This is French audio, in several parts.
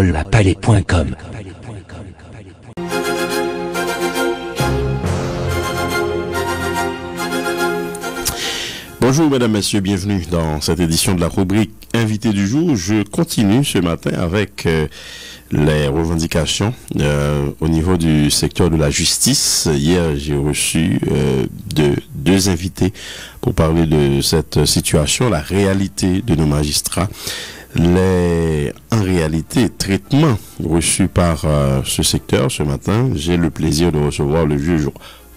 parole à Palé.com. Bonjour mesdames, messieurs, bienvenue dans cette édition de la rubrique Invité du jour. Je continue ce matin avec les revendications au niveau du secteur de la justice. Hier, j'ai reçu deux invités pour parler de cette situation, la réalité de nos magistrats, en réalité, traitements reçus par ce secteur. Ce matin, j'ai le plaisir de recevoir le juge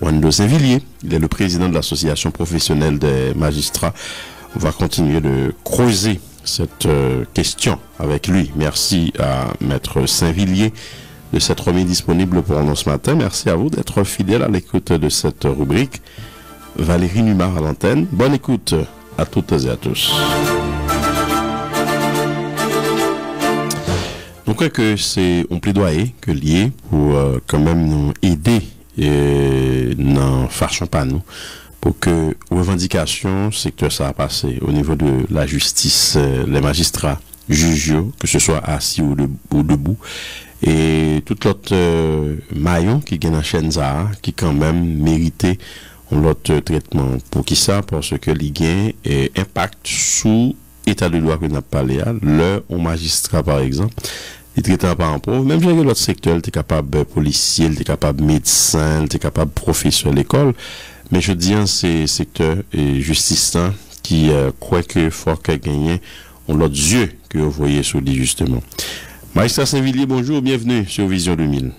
Wando Saint-Villier. Il est le président de l'association professionnelle des magistrats. On va continuer de creuser cette question avec lui. Merci à Maître Saint-Villier de s'être remis disponible pour nous ce matin. Merci à vous d'être fidèle à l'écoute de cette rubrique. Valéry Numa à l'antenne. Bonne écoute à toutes et à tous. Donc que c'est un plaidoyer que lié pour quand même nous aider et n'en fâchons pas nous pour que revendications secteur ça a passé au niveau de la justice, les magistrats juges, que ce soit assis ou, debout, et tout l'autre maillon qui gagne en chaîne ça, qui quand même méritait l'autre traitement. Pour qui ça? Parce que les gains et impact sous état de droit que nous avons parlé, le magistrat par exemple, il traitant par un pauvre, même si l'autre secteur, il était capable policier, il était capable médecin, il était capable professeur à l'école, mais je dis, c'est secteur et justice qui croit que fort qu'à gagner, on l'autre yeux que vous voyez sur lui justement. Magistrat Saint-Villier, bonjour, bienvenue sur Vision 2000.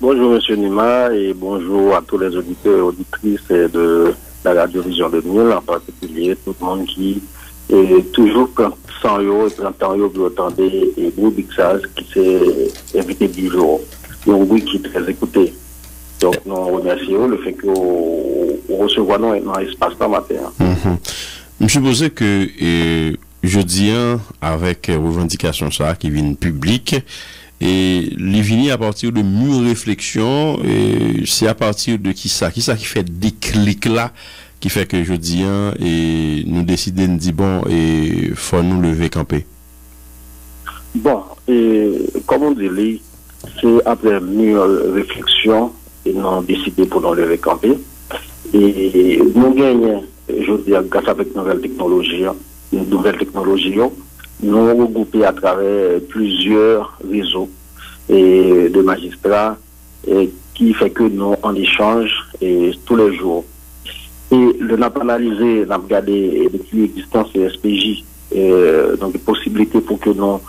Bonjour Monsieur Numa et bonjour à tous les auditeurs et auditrices de la radio Vision 2000, en particulier tout le monde qui et toujours quand 100 euros, 30 euros, vous entendez et vous dites ça, qui s'est invité du jour. Donc oui, qui est très écouté. Donc nous remercions le fait que nous recevons dans l'espace d'un matin. Je suppose que jeudi 1, avec revendication ça qui vient publique, et les vignes à partir de mûres réflexions, c'est à partir de qui ça qui fait des clics là, qui fait que je dis hein, et nous décider nous dit bon et faut nous lever camper. Bon, et comme on dit, c'est après une réflexion et nous décider pour nous lever camper. Et nous gagnons, je dis grâce à cette nouvelle technologie, nous regroupons à travers plusieurs réseaux et de magistrats et qui fait que nous en échange et tous les jours. Et le n'a pas analysé, n'a regardé depuis l'existence de SPJ, donc des possibilités pour que nous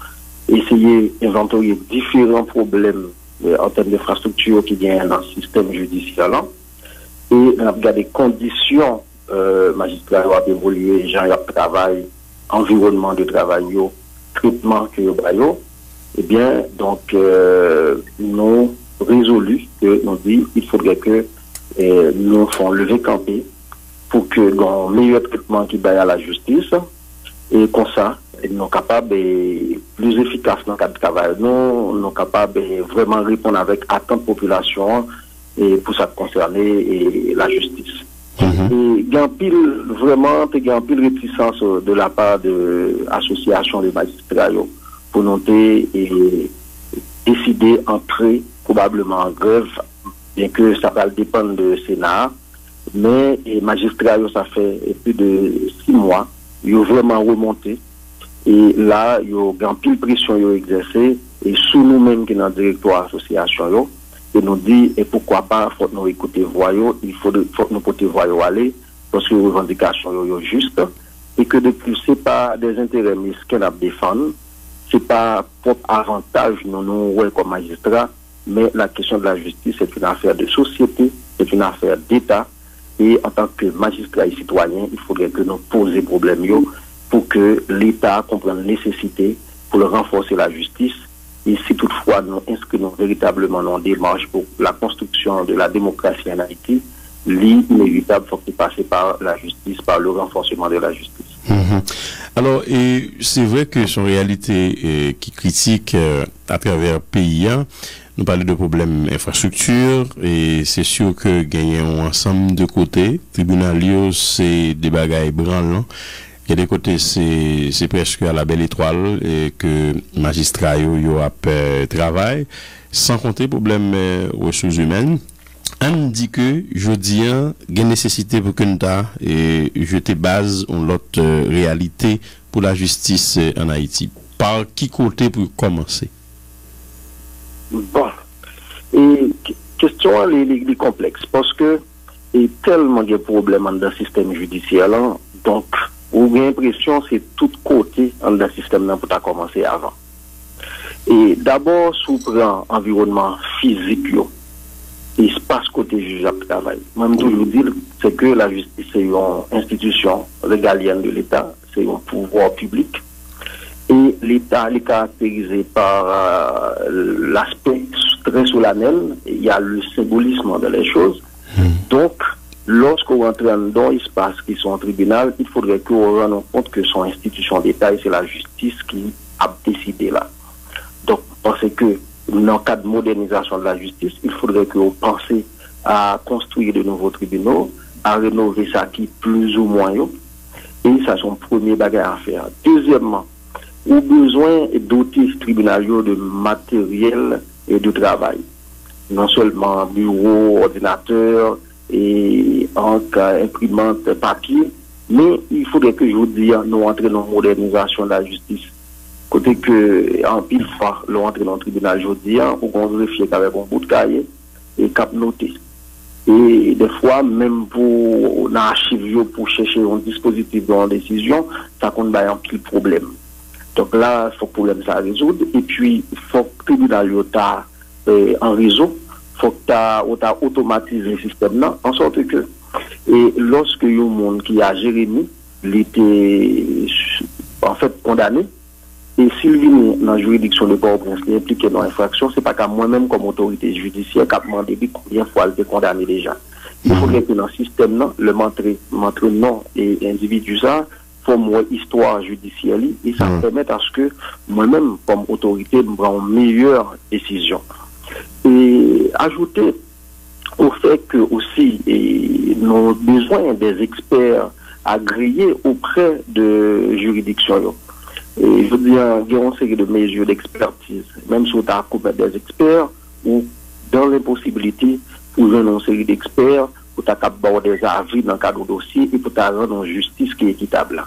essayions d'inventorier différents problèmes en termes d'infrastructure qui viennent dans le système judiciaire. Et on a regardé les conditions magistrales à évoluer, genre de travail, environnement de travail, traitement que nous eh bien, donc, nous résolus que nous dit qu'il faudrait que nous fassions lever camper pour que dans le meilleur traitement qui baille à la justice, et comme ça, nous sommes capables et plus efficaces dans le cadre de travail. Nous sommes capables de vraiment répondre avec attente de population et pour ça concerner la justice. Il y a vraiment une réticence de la part de l'association des magistrats pour noter et décider d'entrer probablement en grève, bien que ça va dépendre du Sénat. Mais les magistrats, ça fait plus de 6 mois, ils ont vraiment remonté. Et là, ils ont grand pile pression ils ont exercé. Et sous nous-mêmes qui sommes dans le directoire de l'association, ils nous disent, et pourquoi pas, il faut nous écouter, voyons, il faut nous porter, voyons aller, parce que les revendications sont justes. Et que de plus, ce n'est pas des intérêts mais ce qu'on a défendu, ce n'est pas propre avantage, nous, comme magistrats, mais la question de la justice, c'est une affaire de société, c'est une affaire d'État. Et en tant que magistrat et citoyen, il faudrait que nous posions problème pour que l'État comprenne la nécessité pour le renforcer la justice. Et si toutefois nous inscrivons véritablement dans une démarche pour la construction de la démocratie en Haïti, l'inévitable faut qu'il passe par la justice, par le renforcement de la justice. Alors, c'est vrai que son réalité qui critique à travers pays, nous parlons de problèmes infrastructure et c'est sûr que gagnons ensemble de côtés. Tribunalios, c'est des bagailles branlants Et de côté, c'est presque à la belle étoile et que magistrats yo a travail, sans compter problème ressources humaines. On dit que je dis il y a nécessité pour que nous et jeter base en l'autre réalité pour la justice en Haïti. Par qui côté pour commencer? Bon, et question est complexe parce que il y a tellement de problèmes dans le système judiciaire là, donc on a l'impression que c'est tout côté dans le système là pour commencer avant. Et d'abord, sous prend environnement physique yo. Il se passe côté juge à travail. Même toujours dire, c'est que la justice c'est une institution régalienne de l'État, c'est un pouvoir public. Et l'État est caractérisé par l'aspect très solennel, il y a le symbolisme de les choses. Donc, lorsqu'on rentre dans l'espace qui sont en tribunal, il faudrait qu'on rende compte que son institution d'État, c'est la justice qui a décidé là. Donc, parce que dans le cadre de modernisation de la justice, il faudrait que vous pensiez à construire de nouveaux tribunaux, à rénover ça qui plus ou moins. Et ça, c'est son premier bagage à faire. Deuxièmement, vous avez besoin doter ce tribunal de matériel et de travail. Non seulement bureau, ordinateur, et imprimante papier, mais il faudrait que je vous dise, nous entrons dans la modernisation de la justice. Côté que, en pile fois, l'on rentre dans le tribunal aujourd'hui, on vérifie qu'avec un bout de cahier et cap noter. Et des fois, même pour on archive pour chercher un dispositif dans la décision, ça compte un pile problème. Donc là, il faut que le problème ça résoudre. Et puis, il faut que le tribunal soit en réseau, il faut que tu as automatisé le système là, en sorte que, et lorsque il y a un monde qui a géré nous, il était en fait condamné. Et s'il vient dans la juridiction de Port-au-Prince qui est impliqué dans l'infraction, ce n'est pas qu'à moi-même comme autorité judiciaire qui a demandé combien de fois elle est condamnée déjà. Il faudrait que dans le système, là, le mentre non et individu ça, pour moi, histoire judiciaire, et ça permet à ce que moi-même, comme autorité, je prenne une meilleure décision. Et ajouter au fait que aussi, nous avons besoin des experts agréés auprès de juridictions. Et je veux dire, il y a une série de mesures d'expertise, même si on a des experts, ou dans l'impossibilité, pour une série d'experts, pour avoir des avis dans le cadre du dossier et pour avoir une justice qui est équitable.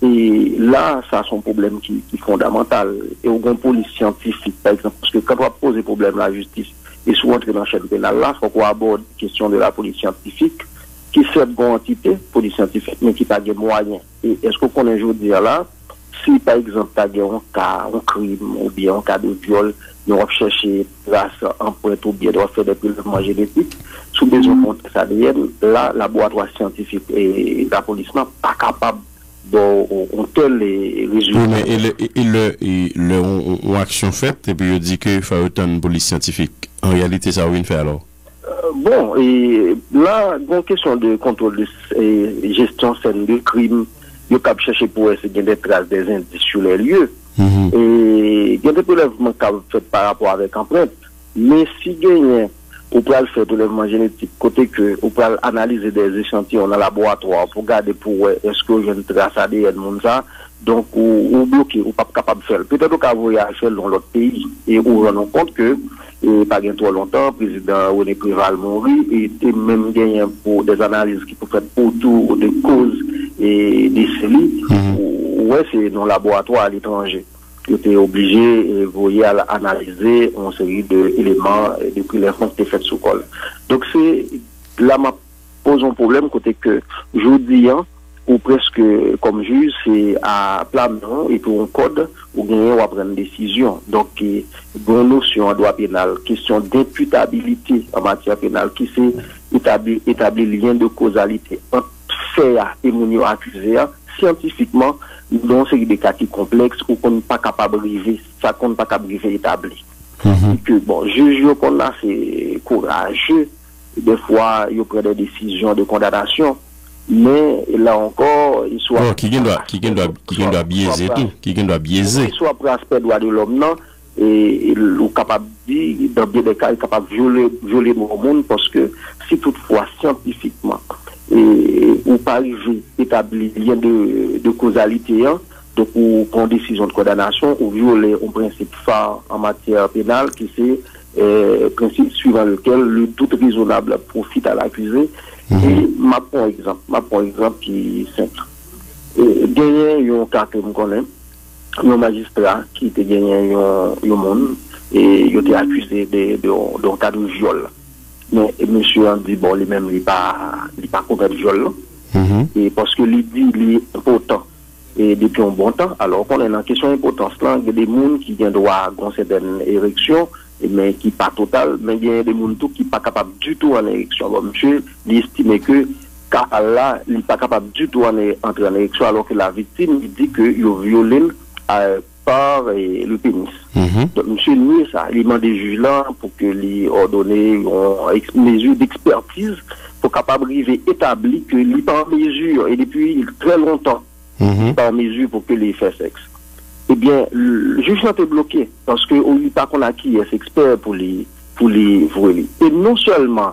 Et là, ça, c'est un problème qui est fondamental. Et on a une police scientifique, par exemple, parce que quand on pose des problèmes à la justice, et si on entre dans la chaîne pénale, là, il faut qu'on aborde la question de la police scientifique, qui est une bonne entité, police scientifique, mais qui n'a pas de moyens. Et est-ce qu'on connaît aujourd'hui là? Si par exemple, tu as un cas, un crime ou bien un cas de viol, nous allons chercher grâce à un point ou bien nous allons faire des prélèvements génétiques, sous besoin de comptes ADN, là, le laboratoire scientifique et la police n'est pas capable d'un tel résultat. Oui, mais il y a une action faite et puis il dit qu'il faut autant de police scientifique. En réalité, ça va faire alors? Bon, et là, bon, question de contrôle de gestion saine de crime. Yo cap chercher pour essayer des traces des indices sur les lieux. Et il y a des prélèvements fait par rapport avec empreinte. Mais si gagne, on peut faire des prélèvements génétiques, côté que on peut analyser des échantillons dans le laboratoire pour garder pour est-ce que j'ai une trace ADN monde ça. Donc on bloqué, on pas capable de faire. Peut-être qu'on voyage dans l'autre pays et on rend compte que pas trop longtemps, le président René Préval mourit et même gagné pour des analyses qui peuvent être autour de causes et des cellules, ouais, c'est dans le laboratoire à l'étranger. Tu étais obligé de analyser une série d'éléments de prélèvements qui étaient faits sous col. Donc, c'est là, je pose un problème, côté que aujourd'hui, hein, ou presque comme juge, c'est à plan non, et pour un code, ou gagner ou à prendre une décision. Donc, bonne notion en droit pénal, question d'imputabilité en matière pénale, qui c'est établir le lien de causalité entre faire et mon accusé scientifiquement dans série des cas qui complexes où on n'est pas capable d'arriver, ça qu'on n'est pas capable d'arriver établi. Et que bon, juge qu'on a c'est courageux, des fois il prend des décisions de condamnation, mais là encore il soit qui doit biaiser tout, soit par aspect droit de l'homme non et le capable dit dans des cas capable violer mon monde parce que si toutefois scientifiquement et ou pas arriver établir lien de causalité, hein, donc ou prendre décision de condamnation ou violer un principe phare en matière pénale qui c'est principe suivant lequel le doute raisonnable profite à l'accusé. Et ma prends exemple qui est simple. Gagné, il y a un cas que je connais, un magistrat qui était gagné un monde et il était accusé d'un cas de viol. Mais monsieur a dit, bon, lui-même, il n'est pas contre le viol. Et parce que lui dit, il est important. Et depuis un bon temps, alors qu'on est dans la question d'importance, il y a des gens qui ont droit à une certaine érection, mais qui n'est pas totale, mais il y a des gens qui ne sont pas capables du tout en érection. Alors, monsieur, il estime que là, il n'est pas capable du tout d'entrer en érection, alors que la victime dit qu'il est violé par le pénis. Donc, monsieur Louis, il demande des juges là pour qu'il ordonne une mesure d'expertise pour capable arriver établir que il n'est pas en mesure, et depuis très longtemps, par mesure pour que les fait sexe. Eh bien, le juge n'a été bloqué parce qu'on ne dit pas qu'on a qui est expert pour les et non seulement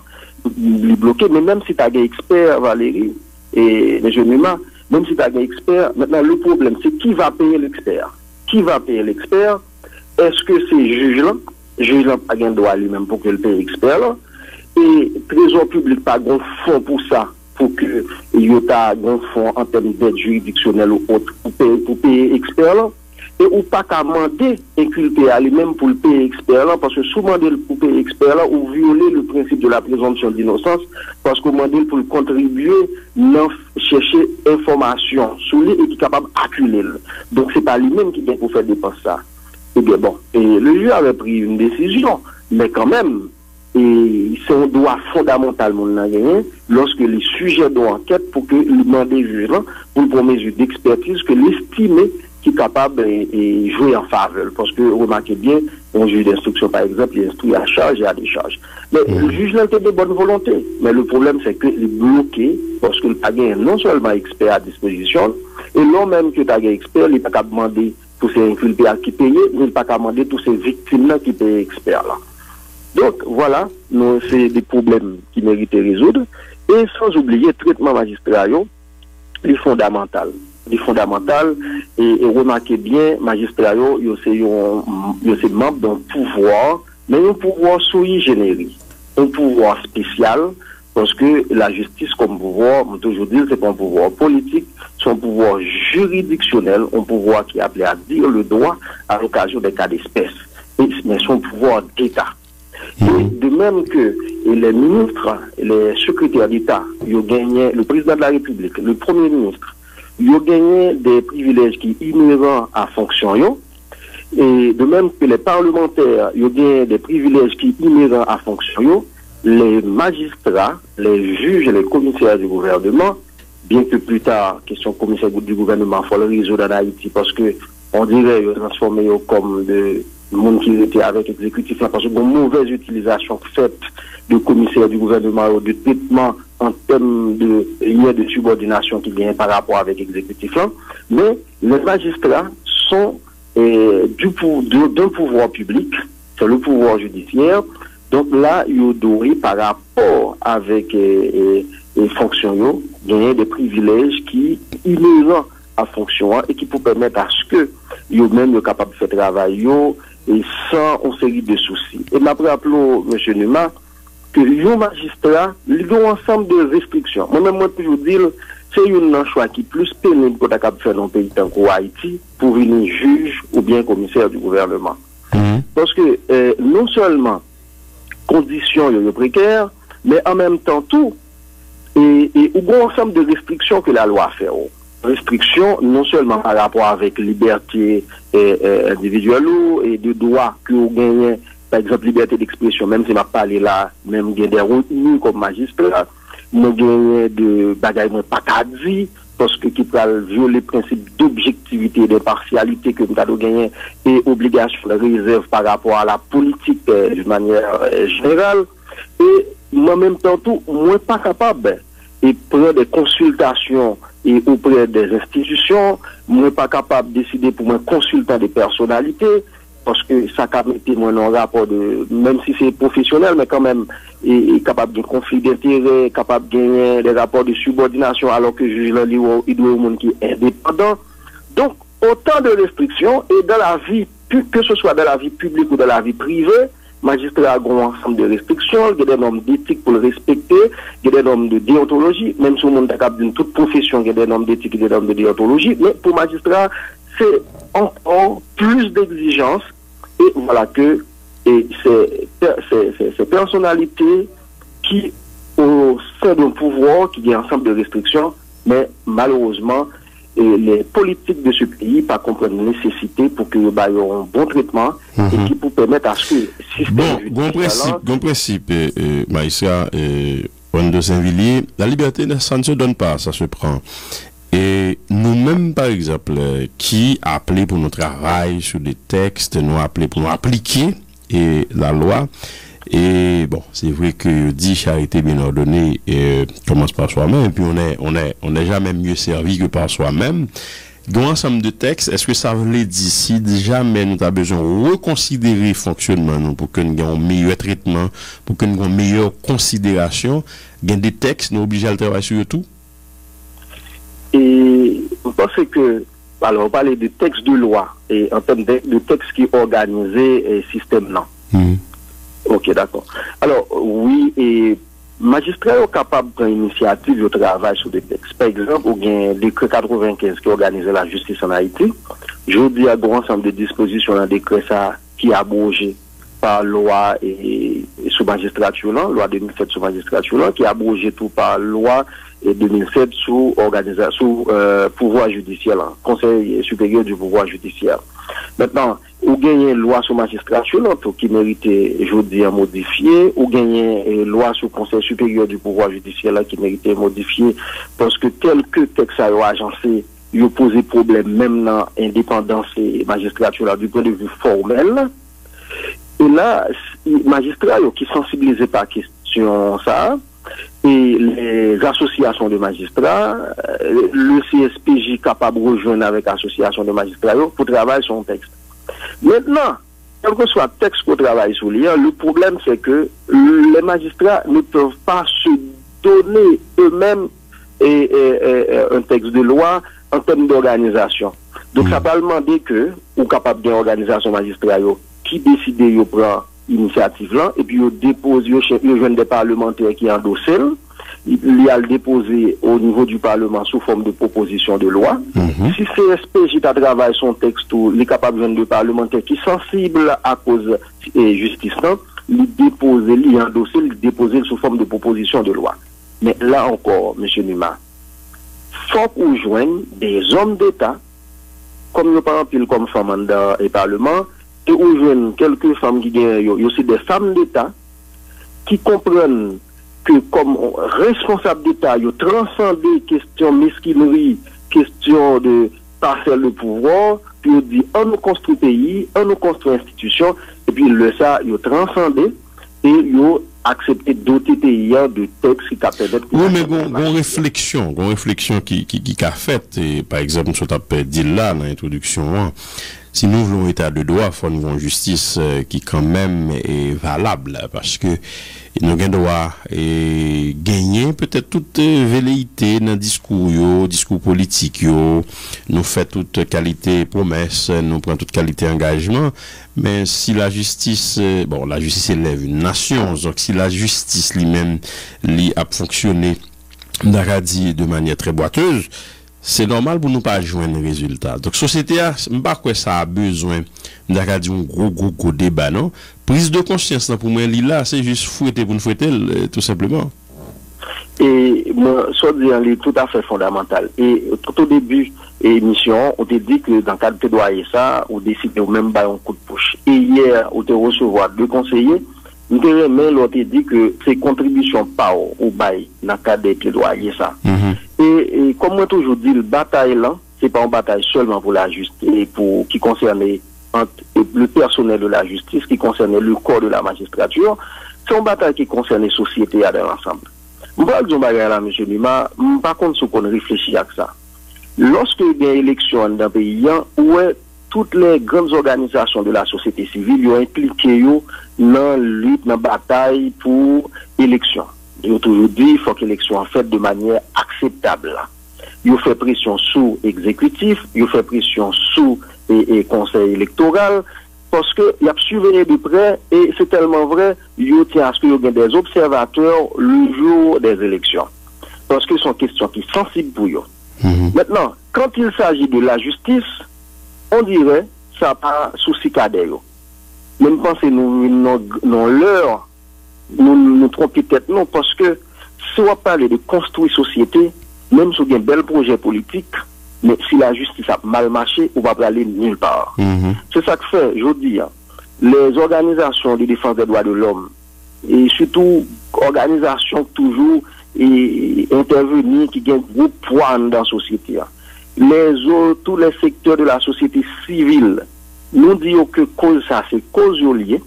les bloquer, mais même si tu as des experts, Valérie et M. Numa, même si tu as des experts, maintenant le problème c'est qui va payer l'expert? Qui va payer l'expert? Est-ce que c'est juge-là? Juge-là n'a pas droit lui-même pour qu'il paye l'expert-là. Et Trésor public n'a pas de fonds pour ça, pour qu'il y ait un fonds en termes d'aide juridictionnelle ou autre pour payer l'expert-là. Et ou pas qu'à demander inculpé à lui-même pour le payer expert là, parce que sous demander pour payer expert là, ou violer le principe de la présomption d'innocence, parce qu'on demander pour le contribuer, non chercher information sur lui et qui est capable d'acculer. Donc c'est pas lui-même qui vient pour faire dépenser ça. Et bien bon, et le juge avait pris une décision, mais quand même, et c'est un droit fondamental, lorsque les sujets d'enquête pour que lui demander juge là, pour mesure d'expertise, que l'estimé qui est capable de jouer en faveur. Parce que, remarquez bien, un juge d'instruction, par exemple, il instruit à charge et à décharge. Mais le juge n'a été de bonne volonté. Mais le problème, c'est qu'il est bloqué parce qu'il n'a pas non seulement expert à disposition, et non même que tu expert, il n'est pas capable de demander tous ces inculpés à qui payer, il n'est pas capable de demander tous ces victimes-là qui payent experts-là. Donc, voilà, c'est des problèmes qui méritent de résoudre. Et sans oublier, le traitement magistral est fondamental. Les fondamentales, et remarquez bien, magistrats, ils sont membres d'un pouvoir, mais un pouvoir sui generis, un pouvoir spécial, parce que la justice comme pouvoir, on toujours dire, c'est pas un pouvoir politique, c'est un pouvoir juridictionnel, un pouvoir qui est appelé à dire le droit à l'occasion des cas d'espèce, mais c'est un pouvoir d'État. De même que les ministres, les secrétaires d'État, ils ont gagné, le président de la République, le premier ministre, ils ont gagné des privilèges qui sont inhérents à fonction, et de même que les parlementaires, ils ont gagné des privilèges qui sont inhérents à fonction, les magistrats, les juges et les commissaires du gouvernement, bien que plus tard, question commissaire du gouvernement, il faut le résoudre en Haïti, parce que on dirait qu'ils ont transformé comme des gens qui étaient avec l'exécutif, parce que une mauvaise utilisation faite de commissaires du gouvernement, de traitement en termes de lien de subordination qui vient par rapport avec l'exécutif. Mais les magistrats sont d'un pouvoir public, c'est le pouvoir judiciaire, donc là, ils ont donné par rapport avec les fonctionnaires, des privilèges qui sont inhérents à fonction et qui peuvent permettre à ce que ils même soient capables de faire travail et sans une série de soucis. Et après, M. Numa, que les magistrats ont ensemble de restrictions. Moi-même, moi, toujours dire, c'est un choix qui est plus pénible qu'on a capable de faire dans un pays tant qu'Haïti pour venir juge ou bien commissaire du gouvernement. Parce que non seulement conditions précaires, mais en même temps tout, et il y a un ensemble de restrictions que la loi fait. Restrictions non seulement par rapport avec liberté individuelle et de droits que vous gagnez. Par exemple, liberté d'expression, même si je parle là, même j'ai des retenus comme magistrat, nous gagnons de bagages pas qu'à dire, parce que qui peut violer le principe d'objectivité, d'impartialité que nous avons gagné et obligation de réserve par rapport à la politique d'une manière générale. Et moi-même, tantôt, moi, je suis pas capable de prendre des consultations et auprès des institutions, moi, je suis pas capable de décider pour moi consultant des personnalités. parce que ça a été un rapport de, même si c'est professionnel, mais quand même, il est capable de conflit d'intérêts, capable de des rapports de subordination, alors que le juge là, il doit au monde qui est indépendant. Donc, autant de restrictions, et dans la vie, que ce soit dans la vie publique ou dans la vie privée, magistrats ont un ensemble de restrictions, il y a des normes d'éthique pour le respecter, il y a des normes de déontologie, même si on est capable d'une toute profession, il y a des normes d'éthique et des normes de déontologie, mais pour magistrats, c'est encore plus d'exigences, et voilà que ces personnalités qui, au sein d'un pouvoir, qui a un ensemble de restrictions, mais malheureusement, et les politiques de ce pays par comprendre la nécessité pour que bah, y aient un bon traitement et qui pour permettre à ce système bon principe Maïssa Wando Saint-Villier, la liberté ça ne se donne pas, ça se prend. Et nous-mêmes par exemple qui appelons pour notre travail sur des textes, nous appelons pour nous appliquer et la loi. Et bon, c'est vrai que dit charité bien ordonnée commence par soi-même, et puis on n'est jamais mieux servi que par soi-même. Donc, ensemble de textes, est-ce que ça veut dire si jamais nous avons besoin de reconsidérer le fonctionnement nous, pour que nous ayons un meilleur traitement, pour que nous ayons une meilleure considération, gain des textes, nous obligés à le travailler sur tout? Et je pense que, alors on parlait de textes de loi, et en termes de textes qui organisaient le système là. Ok, d'accord. Alors, oui, et magistrats sont capables de prendre l'initiative de travail sur des textes. Par exemple, il y a un décret 95 qui organise la justice en Haïti. Je dis à grand ensemble de dispositions dans le décret ça, qui est abrogé par loi et sous magistrature, loi 2007 sous magistrature, qui est abrogé tout par loi 2007 sous pouvoir judiciaire, là, conseil supérieur du pouvoir judiciaire. Maintenant, ou gagner une loi sur magistrature qui méritait, je dis, à modifier, ou gagner une loi sur le Conseil supérieur du pouvoir judiciaire là, qui méritait modifier, parce que tel que texte à l'agencé, il posait problème même dans l'indépendance et magistrature là, du point de vue formel. Et là, les magistrats qui sensibilisés par la question ça, et les associations de magistrats, le CSPJ capable de rejoindre avec l'association de magistrats pour travailler sur un texte. Maintenant, quel que soit le texte qu'on travaille sur l'IA, le problème c'est que les magistrats ne peuvent pas se donner eux-mêmes un texte de loi en termes d'organisation. Donc ça va demander que, ou capable d'une organisation magistrats qui décide de prendre initiative là, et puis ils déposent, ils jeunes des parlementaires qui endossent, ils a déposé au niveau du Parlement sous forme de proposition de loi. Si CSPJ travaille son texte ou les capables de parlementaires qui sont sensibles à cause et justice, ils déposent, ils endossent, ils déposent sous forme de proposition de loi. Mais là encore, M. Numa, faut qu'on joigne des hommes d'État, comme nous parlons pile comme femmes dans le Parlement, et où jeunes quelques femmes qui gagnent, aussi des femmes d'État, qui comprennent que comme responsable d'État, ils transcendent les questions de mesquinerie, questions de parcelles de pouvoir, puis ils disent, on nous construit pays, on nous construit institution, et puis le ça, ils transcendent et ils accepté d'autres pays de textes qui permettent... Oui, mais bon réflexion qui a fait, et par exemple, ce qu'on a dit là, dans l'introduction, hein, si nous voulons état de droit, il faut nous avoir une justice qui quand même est valable, parce que nous avons droit et gagner peut-être toute velléité dans le discours politique, nous fait toute qualité promesse, nous prenons toute qualité engagement, mais si la justice, bon, la justice élève une nation, donc si la justice lui-même a fonctionné de manière très boiteuse, c'est normal pour nous pas joindre les résultats. Donc, société a, pas quoi ça a besoin d'un gros débat, non? Prise de conscience, là, pour moi, là, c'est juste fouetter pour nous fouetter, tout simplement. Et, moi, ça, c'est tout à fait fondamental. Et, tout au début de l'émission, on te dit que dans le cadre de droit et ça, on décide de même bailler un coup de poche. Et hier, on te recevoir deux conseillers, nous te remet, on te dit que ces contributions pas au bail dans le cadre de droit et ça. Et comme moi toujours dit, le bataille là, c'est pas une bataille seulement pour la justice et pour qui concerne le personnel de la justice, qui concerne le corps de la magistrature, c'est une bataille qui concerne les sociétés dans l'ensemble. Vous parlez de bagarre là, monsieur Numa, par contre, ce qu'on réfléchit à ça. Lorsque il y a une élection dans un pays, où est toutes les grandes organisations de la société civile ont impliqué dans la lutte, dans la bataille pour l'élection. Ils ont toujours dit qu'il faut que l'élection soit faite de manière acceptable. Ils ont fait pression sous l'exécutif, ils ont fait pression sous le conseil électoral, parce qu'ils ont surveillé de près, et c'est tellement vrai, ils ont dit à ce qu'il y ait des observateurs le jour des élections. Parce que c'est une question qui est sensible pour eux. Maintenant, quand il s'agit de la justice, on dirait ça n'a pas souci cadre. Même quand c'est non l'heure, nous nous trompons peut-être non, parce que si on parle de construire société, même si on a un bel projet politique, mais si la justice a mal marché, on ne va pas aller nulle part. C'est ça que fait, je veux dire, les organisations de défense des droits de l'homme, et surtout organisations toujours intervenir qui gagnent gros poids dans la société. Les autres, tous les secteurs de la société civile, nous disons que cause ça, c'est cause liée,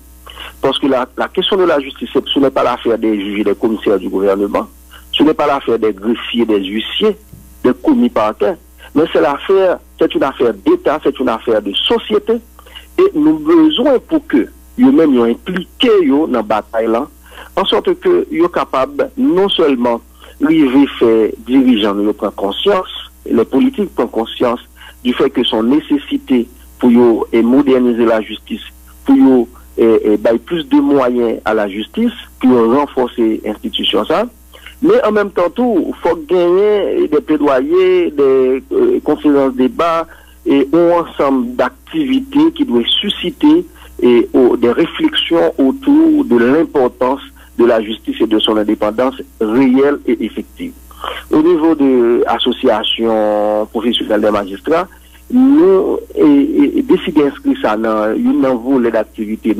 parce que la question de la justice, ce n'est pas l'affaire des juges et des commissaires du gouvernement, ce n'est pas l'affaire des greffiers, des huissiers, des commis parquets, mais c'est une affaire d'État, c'est une affaire de société, et nous avons besoin pour que, eux-mêmes, ils ont impliqué dans la bataille-là, en sorte que ils sont capables non seulement de faire dirigeants, ils prennent conscience, les politiques prennent conscience du fait que son nécessité pour moderniser la justice, pour donner plus de moyens à la justice, pour renforcer l'institution. Mais en même temps, il faut gagner des plaidoyers, des conférences, débats, et un ensemble d'activités qui doivent susciter des réflexions autour de l'importance de la justice et de son indépendance réelle et effective. Au niveau de l'association professionnelle des magistrats, nous décidons d'inscrire ça dans une volet d'activité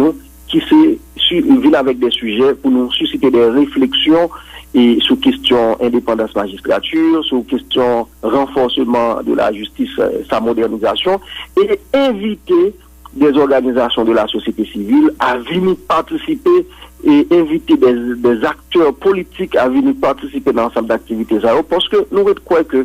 qui vient avec des sujets pour nous susciter des réflexions et sur question indépendance magistrature, sur question renforcement de la justice, sa modernisation, et inviter des organisations de la société civile à venir participer et inviter des acteurs politiques à venir participer dans l'ensemble d'activités. Parce que nous croyons que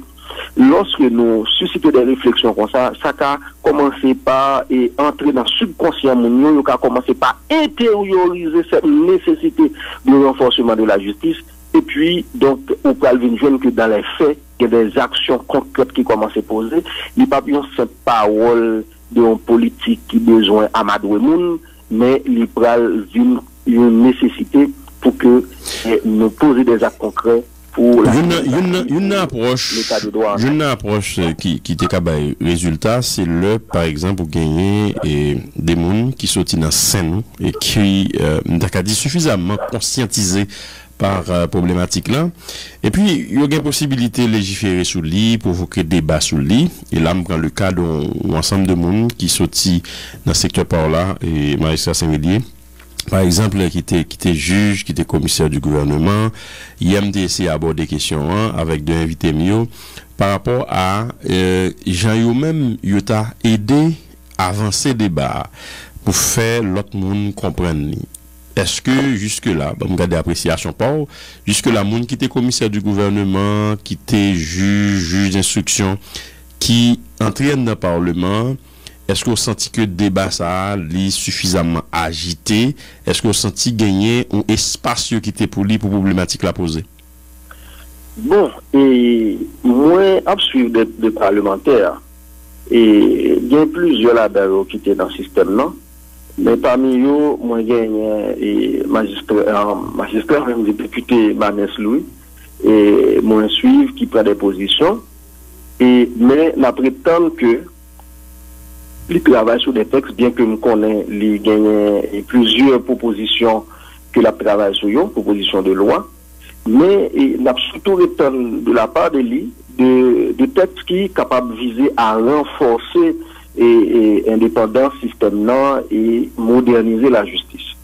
lorsque nous suscitons des réflexions comme ça, ça a commencé par entrer dans le subconscient, nous a commencé par intérioriser cette nécessité de renforcement de la justice. Et puis, donc, on peut aller voir que dans les faits, il y a des actions concrètes qui commencent à poser. Il n'y a pas bien cette parole de politique qui besoin amadouer moun, mais il pral une nécessité pour que nous posions des actes concrets pour la une approche qui te cabaye résultat, c'est le par exemple gagner et des moun qui sont dans scène et qui dit suffisamment conscientisé par problématique là, et puis il y a une possibilité de légiférer sous le lit, provoquer débat sous le lit, et là dans le cas d'un ensemble de monde qui sortit dans le secteur par là, et magistrat Saint-Villier par exemple qui était juge, qui était commissaire du gouvernement, IMDC aborde des questions avec deux invités mieux par rapport à Jean-Yo même Yota aidé à avancer débat pour faire l'autre monde comprendre. Est-ce que jusque-là, on regarde l'appréciation par jusque-là, moun qui était commissaire du gouvernement, qui était juge d'instruction, qui entraîne dans le Parlement, est-ce qu'on sentit que le débat ça est suffisamment agité? Est-ce qu'on sentit gagner un espace qui était pour lui pour problématique la poser? Bon, et moi, à suivre des parlementaires, et il y a plusieurs là-dedans qui étaient dans le système, non? Mais parmi eux, moi, j'ai un magistrat, même député Manès Louis, et moi, suivre qui prend des positions, mais je prétends que il travaille sur des textes, bien que nous connaissons, il gagne plusieurs propositions que la travaille sur eux, propositions de loi, mais il a surtout retenu de la part de lui, de textes qui sont capables de viser à renforcer et indépendance système non et moderniser la justice.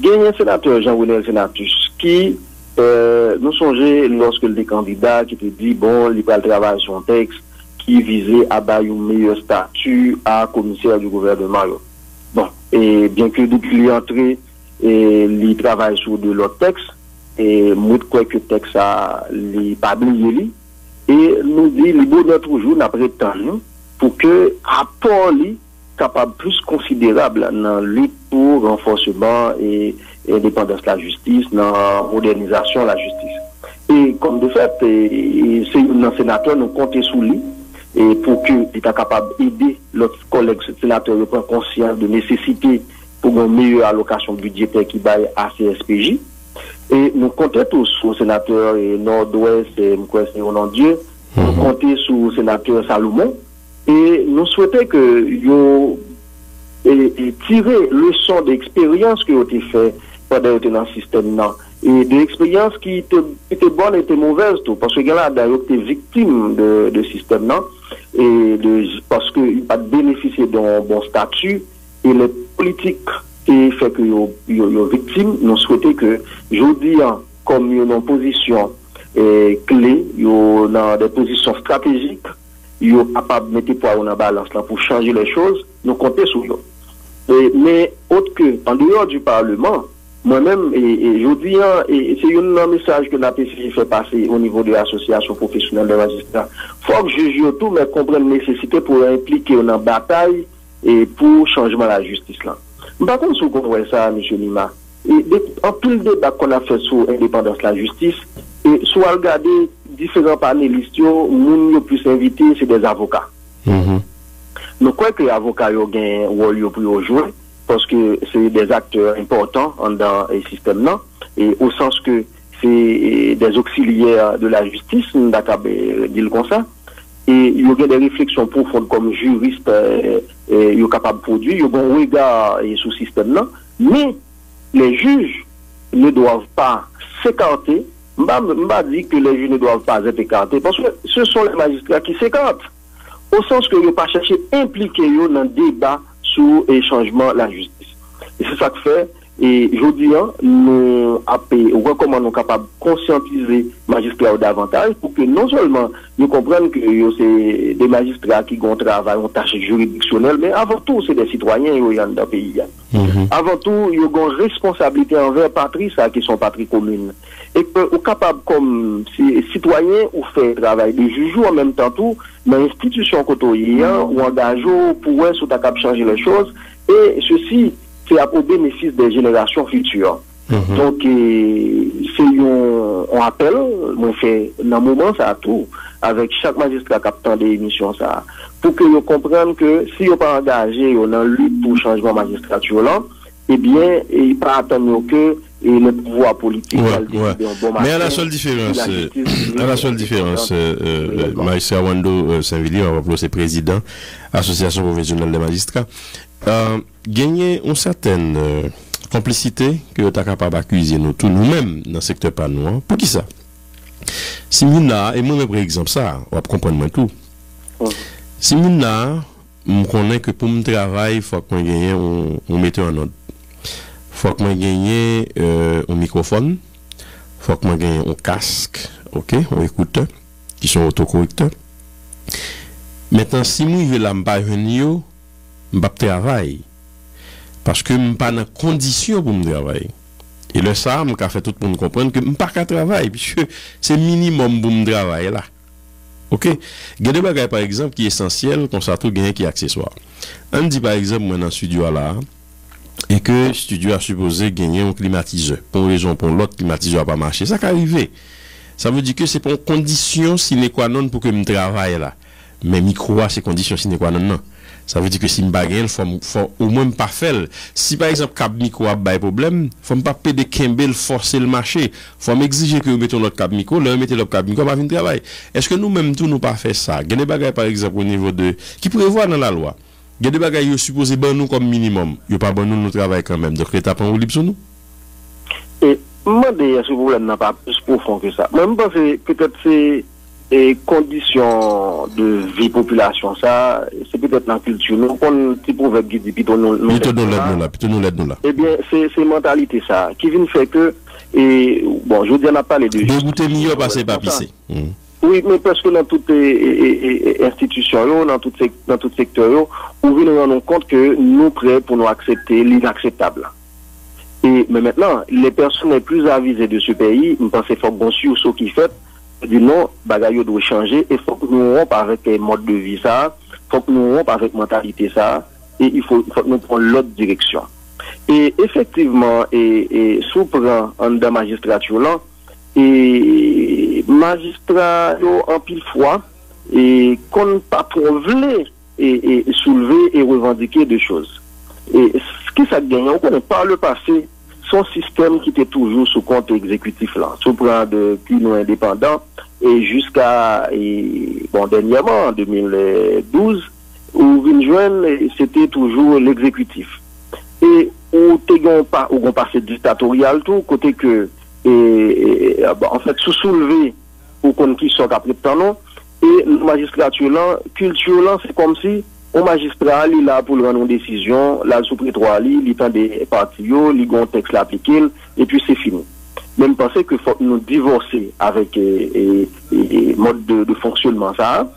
Gagné un sénateur Jean-René Sénatus qui nous songeait lorsque le candidat qui te dit bon il va travailler son texte qui visait à bailler un meilleur statut à commissaire du gouvernement là. Bon, et bien que depuis l'entrée il travaille sur de l'autre texte et mout quoi que texte ça il pas oublié et nous dit le bonheur toujours n'après temps pour que, à part lui, capable plus considérable dans lutte pour renforcement et indépendance de la justice, dans modernisation de la justice. Et comme de fait, c'est un sénateur, nous comptons sous lui et pour qu'il soit capable d'aider notre collègue sénateur à prendre conscience de nécessité pour une meilleure allocation budgétaire qui va à CSPJ. Et nous comptons tous sur le sénateur Nord-Ouest, et au nom de Dieu, nous comptons sur le sénateur Salomon. Et nous souhaitons que vous tirez leçon d'expérience que vous avez fait pendant que vous dans le système. Et de l'expérience qui était bonne et était mauvaise, tout. Parce que là, d'ailleurs, vous êtes victime de système. Non? Et parce que vous n'avez pas bénéficié d'un bon statut. Et les politiques qui font que vous êtes victime, nous souhaitons que, aujourd'hui, comme vous êtes en position clé, vous êtes dans des positions stratégiques, vous êtes capable de mettre poids dans la balance là, pour changer les choses, nous comptons sur vous. Mais autre que, en dehors du Parlement, moi-même, aujourd'hui, c'est un message que la PCJ fait passer au niveau de l'association professionnelle de magistrats. Il faut que je juge tout, mais comprenne la nécessité pour impliquer dans la bataille et pour changement de la justice. Là. Par contre, si vous comprenez ça, M. Nima, en tout le débat qu'on a fait sur l'indépendance de la justice, et si vous regardez différents panélistes, nous sommes plus invités, c'est des avocats. Nous croyons que les avocats ont un rôle pour jouer. Parce que c'est des acteurs importants dans le système là, et au sens que c'est des auxiliaires de la justice, on a dit le comme ça, et il y a des réflexions profondes comme juriste, ils sont capables de produire, ils ont un regard sur ce système là, mais les juges ne doivent pas s'écarter, on ne m'a dit que les juges ne doivent pas être écartés, parce que ce sont les magistrats qui s'écartent, au sens que ils n'ont pas cherché à impliquer dans le débat sous et changement la justice. Et c'est ça que fait, et aujourd'hui, nous recommandons capable de conscientiser les magistrats davantage pour que non seulement nous comprennent que c'est des magistrats qui ont travail en tâche juridictionnelle, mais avant tout, c'est des citoyens dans le pays. Avant tout, ils ont une responsabilité envers patrie, ça qui sont patrie commune. Et que nous capable comme citoyens ou faire travail de juge en même temps tout, dans l'institution côtoyée, ou engagé pour être capable de changer les choses, et ceci c'est au bénéfice des générations futures. Donc, c'est un appel, on fait dans moment ça tout, avec chaque magistrat captant des émissions, ça, pour que vous compreniez que si vous n'êtes pas engagé dans la lutte pour le changement magistrature, là, eh bien, il ne faut pas attendre que le pouvoir politique. Mais à la seule différence, magistrat Wando Saint-Villier, on va appeler président, association professionnelle des magistrats, gagner une certaine complicité que vous êtes capable d'accuser nous tous nous-mêmes dans le secteur panois. Pour qui ça? Si Mouna, et moi-même par exemple ça, on va comprendre tout. Si Mouna, je connais que pour mon travail, il faut que je gagne, on mette en ordre. Il faut que je gagne un microphone, il faut que je gagne un casque, un écouteur, qui sont autocorrecteurs. Maintenant, si moi je veux la m'baïe, je travaille parce que je n'ai pas de conditions pour me travailler. Et le ça, je fait tout le monde comprendre que je n'ai pas de travail, puisque c'est le minimum pour me travailler là. Ok? Il y a des bagages, par exemple, qui sont essentiels, qu'on s'attend à gagner qui est accessoire. On dit, par exemple, moi, dans le studio là, et que le studio a supposé gagner un climatiseur. Pour une raison, pour l'autre, le climatiseur n'a pas marché. Ça qui arrive. Ça veut dire que c'est pour une condition sine qua non pour que je travaille là. Mais micro, c'est condition sine qua non. Ça veut dire que si je ne bague, il faut au moins pas faire. Si par exemple, cap micro a un problème, il ne faut pas payer de Kimbel, forcer le marché. Il faut m'exiger que vous mettez l'autre cap micro, là, vous mettez l'autre cap micro, va venir travailler. Est-ce que nous-mêmes, tout, nous pas fait ça? Il y a des bagages, par exemple, au niveau de. Qui prévoit dans la loi? Il y a des bagages, qui supposent bon nous comme minimum. Il n'y a pas bon nous, nous travaillons quand même. Donc, l'État prend au libre sur nous? Et, moi, d'ailleurs, ce problème n'a pas plus profond que ça. Même parce que peut-être c'est. Et conditions de vie population, ça, c'est peut-être dans la culture. Nous, on petit proverbe qui dit, plutôt nous l'aide là. Eh bien, c'est mentalité, ça, qui vient faire que, et bon, je vous dis, on a parlé de... Débouter mieux, passer pas pisser. Oui, mais parce que dans toutes les institutions, dans tout secteur, on vient nous rendre compte que nous prêts pour nous accepter l'inacceptable. Et, mais maintenant, les personnes les plus avisées de ce pays, je pense qu'il faut qu'on suive ce qui fait, du non, bagaille doit changer et faut que nous rompions avec les modes de vie ça, faut que nous rompions avec mentalité ça, et il faut nous prendre l'autre direction. Et effectivement, et sous prend en de magistrature là, et magistrat en pile fois, et qu'on ne pas prouver et soulever et revendiquer des choses. Et ce qui ça gagne, on connaît par le passé son système qui était toujours sous compte exécutif là, sous plan de Cuno indépendant, et jusqu'à bon dernièrement en 2012 où Vinjouen c'était toujours l'exécutif. Et où t'es pas on passé dictatorial tout côté que en fait sous-soulever pour qu'on qui soit après pendant. Et la magistrature là, culture là, c'est comme si un magistrat il est là pour rendre une décision, là sous prétoire, il prend des parties, il gon texte l'appliquer et puis c'est fini. Même penser que faut nous divorcer avec mode de fonctionnement ça.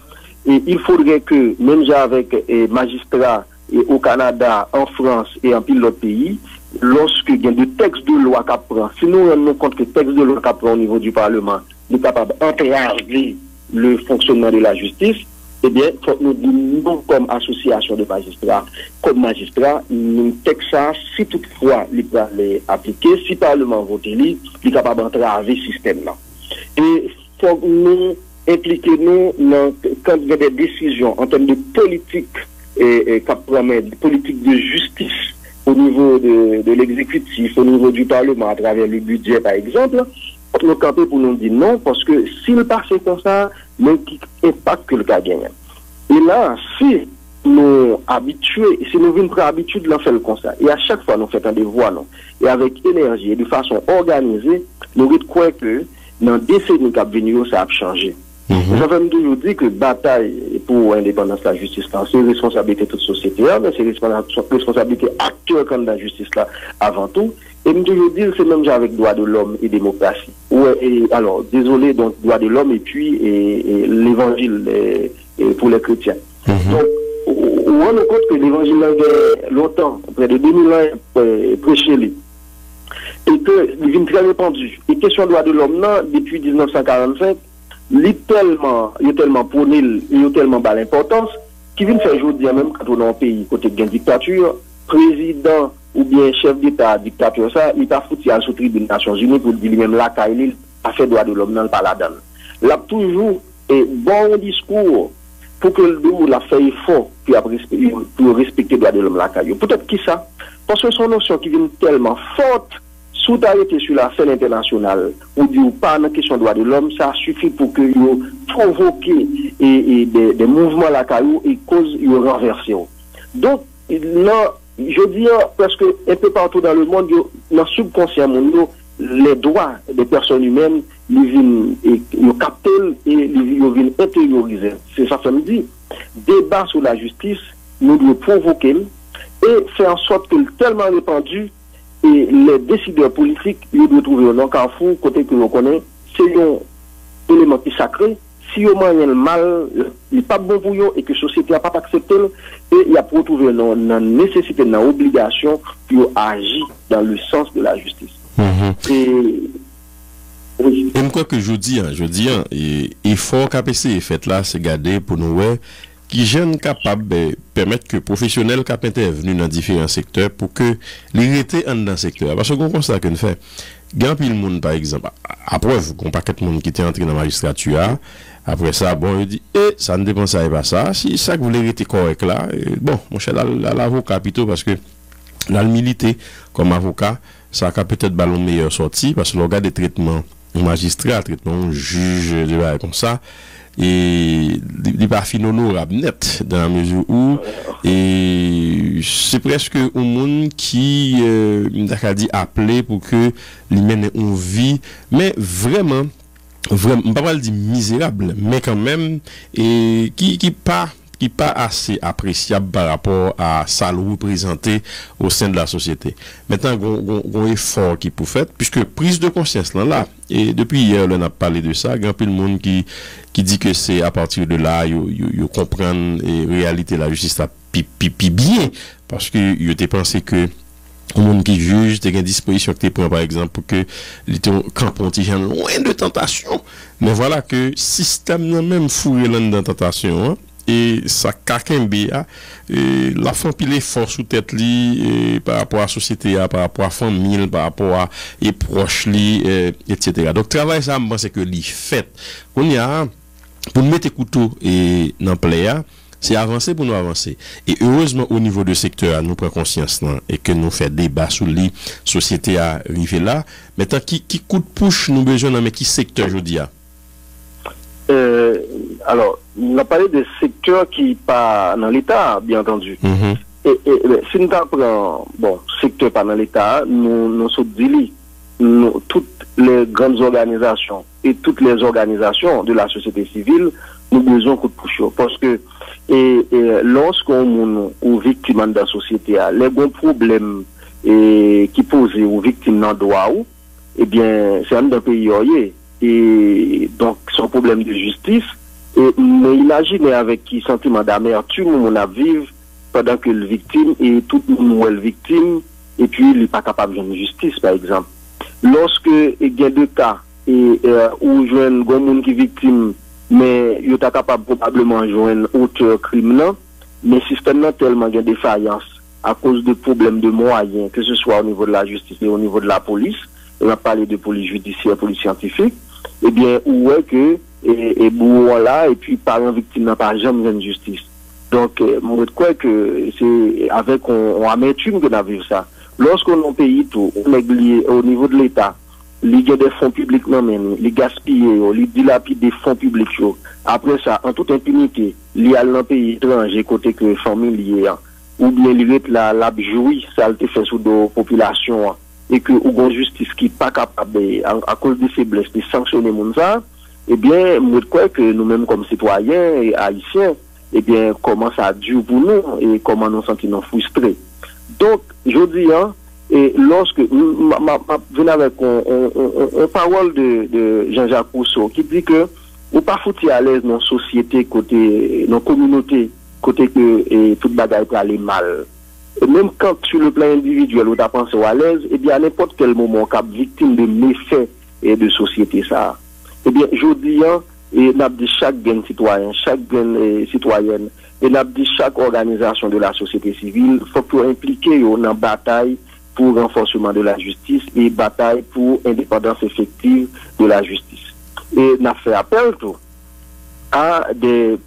Et il faudrait que même avec magistrats au Canada, en France et en pile d'autres pays, lorsque il y a des textes de loi qui prend, si nous rendons compte que texte de loi qui prend au niveau du Parlement, il est capable d'entraver le fonctionnement de la justice, eh bien, faut nous dire non comme association de magistrats, comme magistrats, nous texte ça, si toutefois il peut les appliquer, si le Parlement vote, il est capable d'entraver ce système-là. Et faut nous impliquer nous dans, quand il y a des décisions en termes de politique et des politiques de justice au niveau de l'exécutif, au niveau du Parlement, à travers le budget par exemple, nous camper pour nous dire non, parce que s'il passait comme ça, nous impact que le cas gagne. Et là, si nous habitués, si nous venons prendre l'habitude de l'en faire comme ça, et à chaque fois nous faisons des voix, non, et avec énergie et de façon organisée, nous croyons que dans des décennies qui viennent, ça a changé. Ça veut nous dire que bataille pour l'indépendance de la justice, c'est une responsabilité de toute société, mais c'est une responsabilité acteur comme la justice là avant tout. Et nous devons dire c'est même avec droit de l'homme et démocratie. Ouais, et, alors, désolé, donc droit de l'homme et puis l'évangile pour les chrétiens. Donc, on rend compte que l'évangile a longtemps, près de 2000 ans, prêché lui. Et que il vient très répandu. Et question droit de l'homme, non, depuis 1945, il est tellement prôné, il est tellement bas l'importance, qui vient faire jour dire même quand on est en pays, côté de la dictature, président ou bien chef d'État, dictateur, ça, il t'a foutu à sous tribune des Nations Unies pour dire lui-même là, Kailil a fait droit de l'homme dans le paladin. Là, toujours, et bon discours pour que le dos la fait effort pour respecter droit de l'homme là, Kailil. Peut-être qui ça? Parce que son notion qui vient tellement forte, sous d'arrêter sur la scène internationale, ou du pas dans la question droit de l'homme, ça suffit pour que vous provoquez des mouvements là, Kailil, et cause, vous renversez. Donc, là, je dis presque un peu partout dans le monde, dans le subconscient mondial, les droits des personnes humaines, ils captent et ils viennent intérioriser. C'est ça que me dit. Débat sur la justice, nous devons provoquer et faire en sorte que tellement répandu et les décideurs politiques, ils doivent trouver un carrefour, côté que l'on connaît, c'est un élément qui est sacré. Si au moins il y a le mal, il n'est pas bon pour eux et que la société n'a pas accepté, et il y a pour trouver une nécessité, une obligation pour agir dans le sens de la justice. Oui. Et quoi que je dis, il faut qu'APC fait là, c'est garder pour nous, qui jeunes capables de permettre que professionnels qui intervenus dans différents secteurs pour que les étaient dans le secteur. Parce qu'on constate qu'on fait. Gan pile moun par exemple, après vous qu'on paquet monde qui était entré dans la magistrature, après ça bon il dit ça ne dépend pas ça, si ça que vous voulez était correct là, bon mon cher l'avocat plutôt parce que la milité comme avocat, ça a peut-être ballon meilleur sorti parce que le regarde des traitements magistrat, traitement juge comme ça et il pas fin honorable net dans la mesure où et c'est presque un monde qui m'a dit appelé pour que lui mène une vie mais vraiment on pas dire misérable mais quand même et qui pas assez appréciable par rapport à ça le représenter au sein de la société. Maintenant un effort qui pour faire puisque prise de conscience là et depuis hier on a parlé de ça, grand peu de monde qui dit que c'est à partir de là yo comprendre et réalité la justice a pi bien parce que yo te pensé que le monde qui juge, tu as une disposition que tu prends par exemple pour que les campontigiens loin de tentation mais voilà que système même fourré loin de tentation hein? et ça kakembe la font pile fort sous tête li par rapport à société, par rapport à famille, par rapport à proche li, etc. Donc travail ça me pense que li fait qu'on y a pour mettre couteau et dans player. C'est avancer pour nous avancer. Et heureusement, au niveau du secteur, nous prenons conscience là, et que nous faisons débat sur les sociétés à arriver là. Maintenant, qui coup de pouce nous besoin dans qui secteur aujourd'hui? Alors, on a parlé de secteurs qui pas dans l'État, bien entendu. Mm-hmm. et si nous prenons, bon, secteur pas dans l'État, nous sommes délit. Toutes les grandes organisations et toutes les organisations de la société civile, nous besoin coup de pouce. Parce que lorsqu'on est victime de la société, les bons problèmes qui posent aux victimes dans le droit, eh bien, c'est un pays. Et donc, son problème de justice, mais imaginez avec qui sentiment d'amertume on a vécu pendant que le victime et tout le monde est victime, et puis il n'est pas capable de justice, par exemple. Lorsque il y a deux cas où jeune gens qui victime, mais il est capable probablement de joindre auteur criminel, mais le système a tellement de défaillance à cause de problèmes de moyens, que ce soit au niveau de la justice et au niveau de la police. On a parlé de police judiciaire, police scientifique. Eh bien, où est que, voilà, et puis parents victimes n'ont pas jamais de justice. Donc, moi, je crois que c'est avec on amertume que nous vivons ça. Lorsqu'on a un pays, on est au niveau de l'État. Il y a des fonds publics, les gaspiller, les dilapider des fonds publics. Après ça, en toute impunité, il y a un pays étranger, côté que familier, ou bien il y a l'abjoui, ça a été fait sous la population, et que ou justice qui n'est pas capable, à cause de faiblesse, de sanctionner les gens, eh bien, je crois que nous-mêmes, comme citoyens et haïtiens, eh bien, comment ça a dû pour nous, et comment nous sentons frustrés. Donc, je dis, hein, et lorsque je viens avec une parole de Jean-Jacques Rousseau qui dit que on pas foutu à l'aise dans la société, côté, dans la communauté, côté que toute bagaille peut aller mal. Et même quand sur le plan individuel, on a pensé à l'aise, et bien à n'importe quel moment, on est victime de méfaits et de société. Ça. Et bien, je dis, hein, et on a dit chaque bien citoyen, chaque bien citoyenne, et on a dit chaque organisation de la société civile, il faut qu'on impliquer dans la bataille pour renforcement de la justice et bataille pour indépendance effective de la justice. Et on a fait appel tout, à des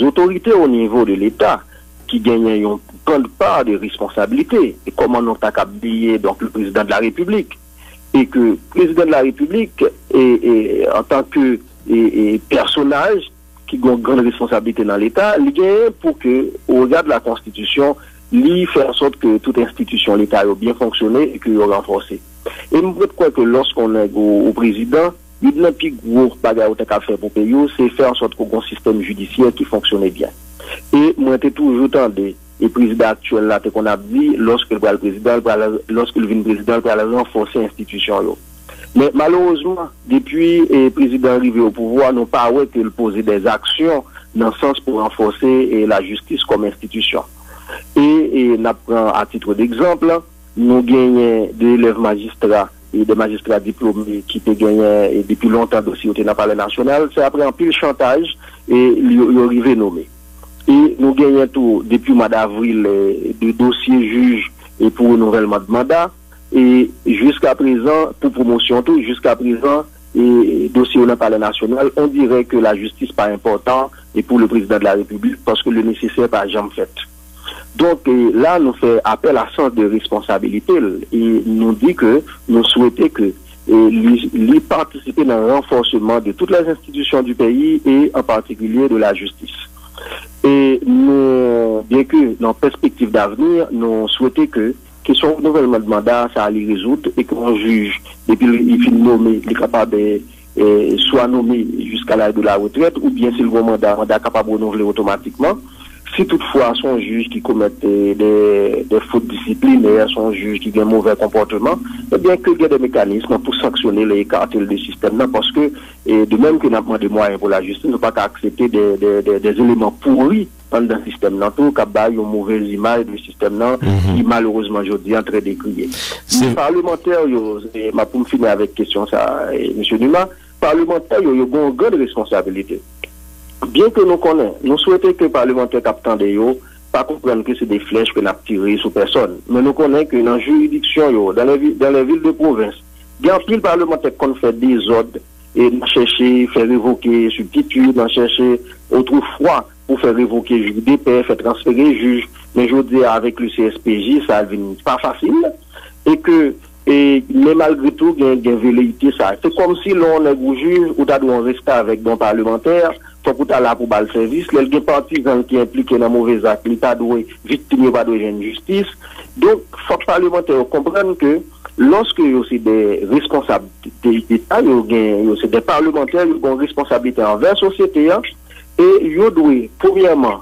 autorités au niveau de l'État qui gagnent une grande part de responsabilité. Et comment on a qu'habillé donc le président de la République, et que le président de la République en tant que personnage qui a une grande responsabilité dans l'État, il gagne pour que, au regard de la Constitution, lui faire en sorte que toute institution, l'État, a bien fonctionné et qu'il a renforcé. Et je crois que lorsqu'on est au président, il n'y a plus gros bagaille à faire pour payer, c'est faire en sorte qu'on ait un système judiciaire qui fonctionnait bien. Et moi, j'étais toujours tendu, le président actuel, là, qu'on a dit, lorsqu'il vient président, il va renforcer l'institution. Mais malheureusement, depuis le président arrivé au pouvoir, nous pas ouais qu'il posait des actions dans le sens pour renforcer la justice comme institution. Et nous prenons à titre d'exemple, nous gagnons des élèves magistrats et des magistrats diplômés qui ont gagné depuis longtemps dossier au Ténapalais national. C'est après un pile chantage et ils arrivent nommés. Et nous gagnons tout depuis le mois d'avril de dossiers juges et pour renouvellement de mandat. Et jusqu'à présent, pour promotion tout, jusqu'à présent, et dossier au Palais national, on dirait que la justice n'est pas importante et pour le président de la République parce que le nécessaire n'est pas jamais fait. Donc là, nous faisons appel à sens de responsabilité et nous dit que nous souhaitons que lui participer dans le renforcement de toutes les institutions du pays et en particulier de la justice. Et nous, bien que dans perspective d'avenir, nous souhaitons que question renouvellement de mandat, ça allait résoudre et qu'on juge, depuis il finit nommé, il est capable de soit nommé jusqu'à l'âge de la retraite ou bien si le bon mandat capable de renouveler automatiquement. Si toutefois son juge qui commet des fautes disciplinaires, son juge qui a un mauvais comportement, eh bien qu'il y ait des mécanismes pour sanctionner les cartels du système là, parce que de même que n'a pas de moyens pour la justice, ne pas accepter des éléments pourris dans le système là, tout qui a une mauvaise image du système là, qui malheureusement aujourd'hui est en train de crier. Les parlementaires, pour finir avec question ça, M. Numa, parlementaires, ils ont une grande responsabilité. bien que nous connaissons, nous souhaitons que les parlementaires captant de yo pas comprendre que c'est des flèches que nous tirons sur personne. Mais nous connaissons que dans la juridiction, dans les villes de province, il y a plus de parlementaires qui ont fait des ordres et chercher faire révoquer substitut, chercher autrefois pour faire révoquer juge des paix, faire transférer juge. Mais je dis avec le CSPJ, ça n'est pas facile. Et que, mais malgré tout, il y a une velléité. C'est comme si l'on est au juge ou t'as dû rester avec nos parlementaires, tant qu'on t'a là pour le service, il y a des partisans qui impliquent dans mauvais actes, l'État doit victime, il doit une justice. Donc, il faut que les parlementaires comprennent que lorsque il y a aussi des responsabilités d'État, il y a aussi des parlementaires qui ont responsabilité envers la société, et ils doivent, premièrement,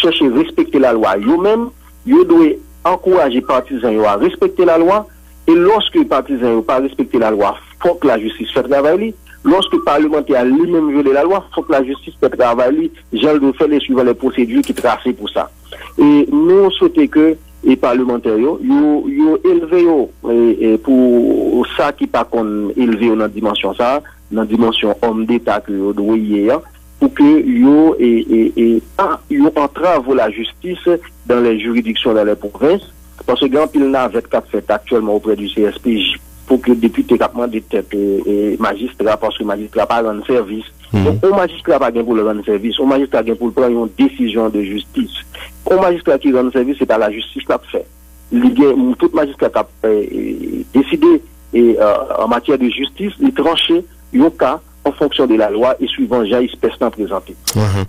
chercher à respecter la loi. Eux-mêmes, ils doivent encourager les partisans à respecter la loi. Et lorsque les partisans n'ont pas respecté la loi, il faut que la justice fasse travail. Lorsque le parlementaire a lui-même violé la loi, il faut que la justice fasse travail. J'en dois faire les suivant les procédures qui tracées pour ça. Et nous souhaitons que les parlementaires soient élevés pour ça qui n'est pas élevé dans la dimension ça, dans la dimension homme d'État que nous devons y avoir, pour que nous entravons la justice dans les juridictions, dans les provinces. Parce que grand pile avec cap fait actuellement auprès du CSPJ pour que député capement de tête et magistrat, parce que magistrat pas rendre service. Donc un magistrat pas gain pour le rendre service, un magistrat gain pour prendre une décision de justice. Un magistrat qui rend service, c'est pas la justice qu'a fait. Tout magistrat qui a décidé et en matière de justice, il tranché un cas en fonction de la loi et suivant j'ai espècement présenté.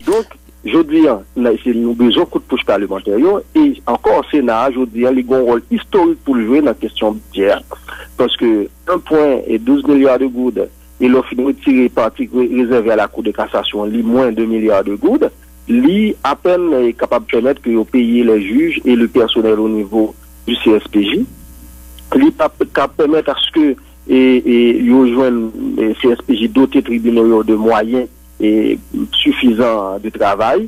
Donc je dis, nous avons besoin de coups parlementaires. Et encore au Sénat, je dis, il y a un rôle historique pour jouer dans la question budgétaire. Parce que 1,12 milliard de goudes, et l'offre retirée partie réservée à la Cour de cassation, il y a moins de 2 milliards de goudes, il est à peine capable de permettre que vous payez les juges et le personnel au niveau du CSPJ. Il est capable de permettre à ce que vous joignez le CSPJ doté tribunaux de moyens et suffisant de travail.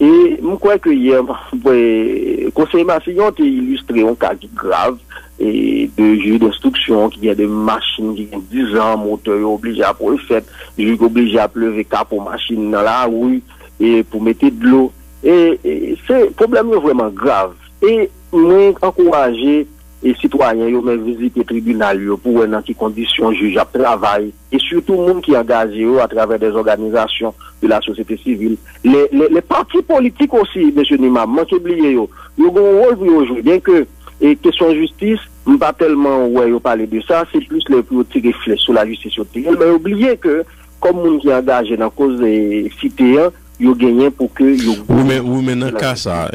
Et je crois que hier le conseil Massillon a illustré un cas grave et de juge d'instruction qui a des machines qui ont 10 ans, moteur obligé à pour le fait, juge obligé à pleuver cap pour machine dans la rue et pour mettre de l'eau. Et c'est un problème vraiment grave. Et nous encourager les citoyens à visiter le tribunal pour dans quelles conditions juge à travail, et surtout les gens qui engagent à travers des organisations de la société civile. Les partis politiques aussi, M. Nima, manquez oublier, ils ont un rôle pour jouer. Bien que les questions de justice, je ne pas tellement parler de ça, c'est plus les plus tirés sur la justice. Mais oubliez que, comme les gens qui engagent dans la cause des citoyens, ils ont gagné pour que... Oui, mais dans le cas ça,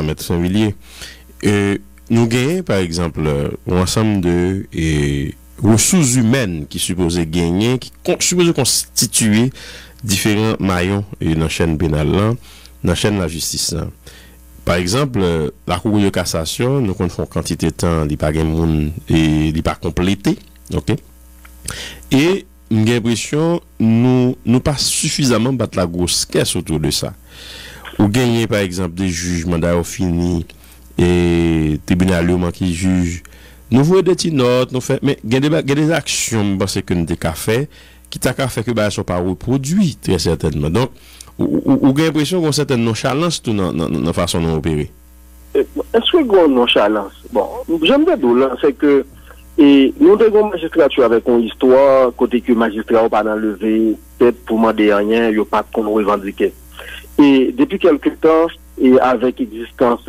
M. Saint-Villier, nous gagnons, par exemple, un ensemble de ressources humaines qui supposent gagner, qui supposent constituer différents maillons dans la chaîne pénale, dans la chaîne de la justice. Par exemple, la Cour de cassation, nous comptons une quantité de temps, il n'est pas complété. Okay? Et nous avons l'impression que nous ne pas suffisamment battre la grosse caisse autour de ça. Ou gagner, par exemple, des jugements d'ailleurs finis. Et tribunal qui juge nous voulons des petites notes nous fait mais il y a des actions parce que nous avons fait qui t'a fait que bah sont pas reproduits très certainement donc ou j'ai l'impression qu'on certaine nonchalance tout dans façon de opérer est-ce que grande nonchalance bon j'aime bien d'où là c'est que et nous avons magistrature avec une histoire côté que magistrat n'a pas enlevé peut-être pour demander rien il n'y a pas qu'on revendiquer et depuis quelque temps et avec l'existence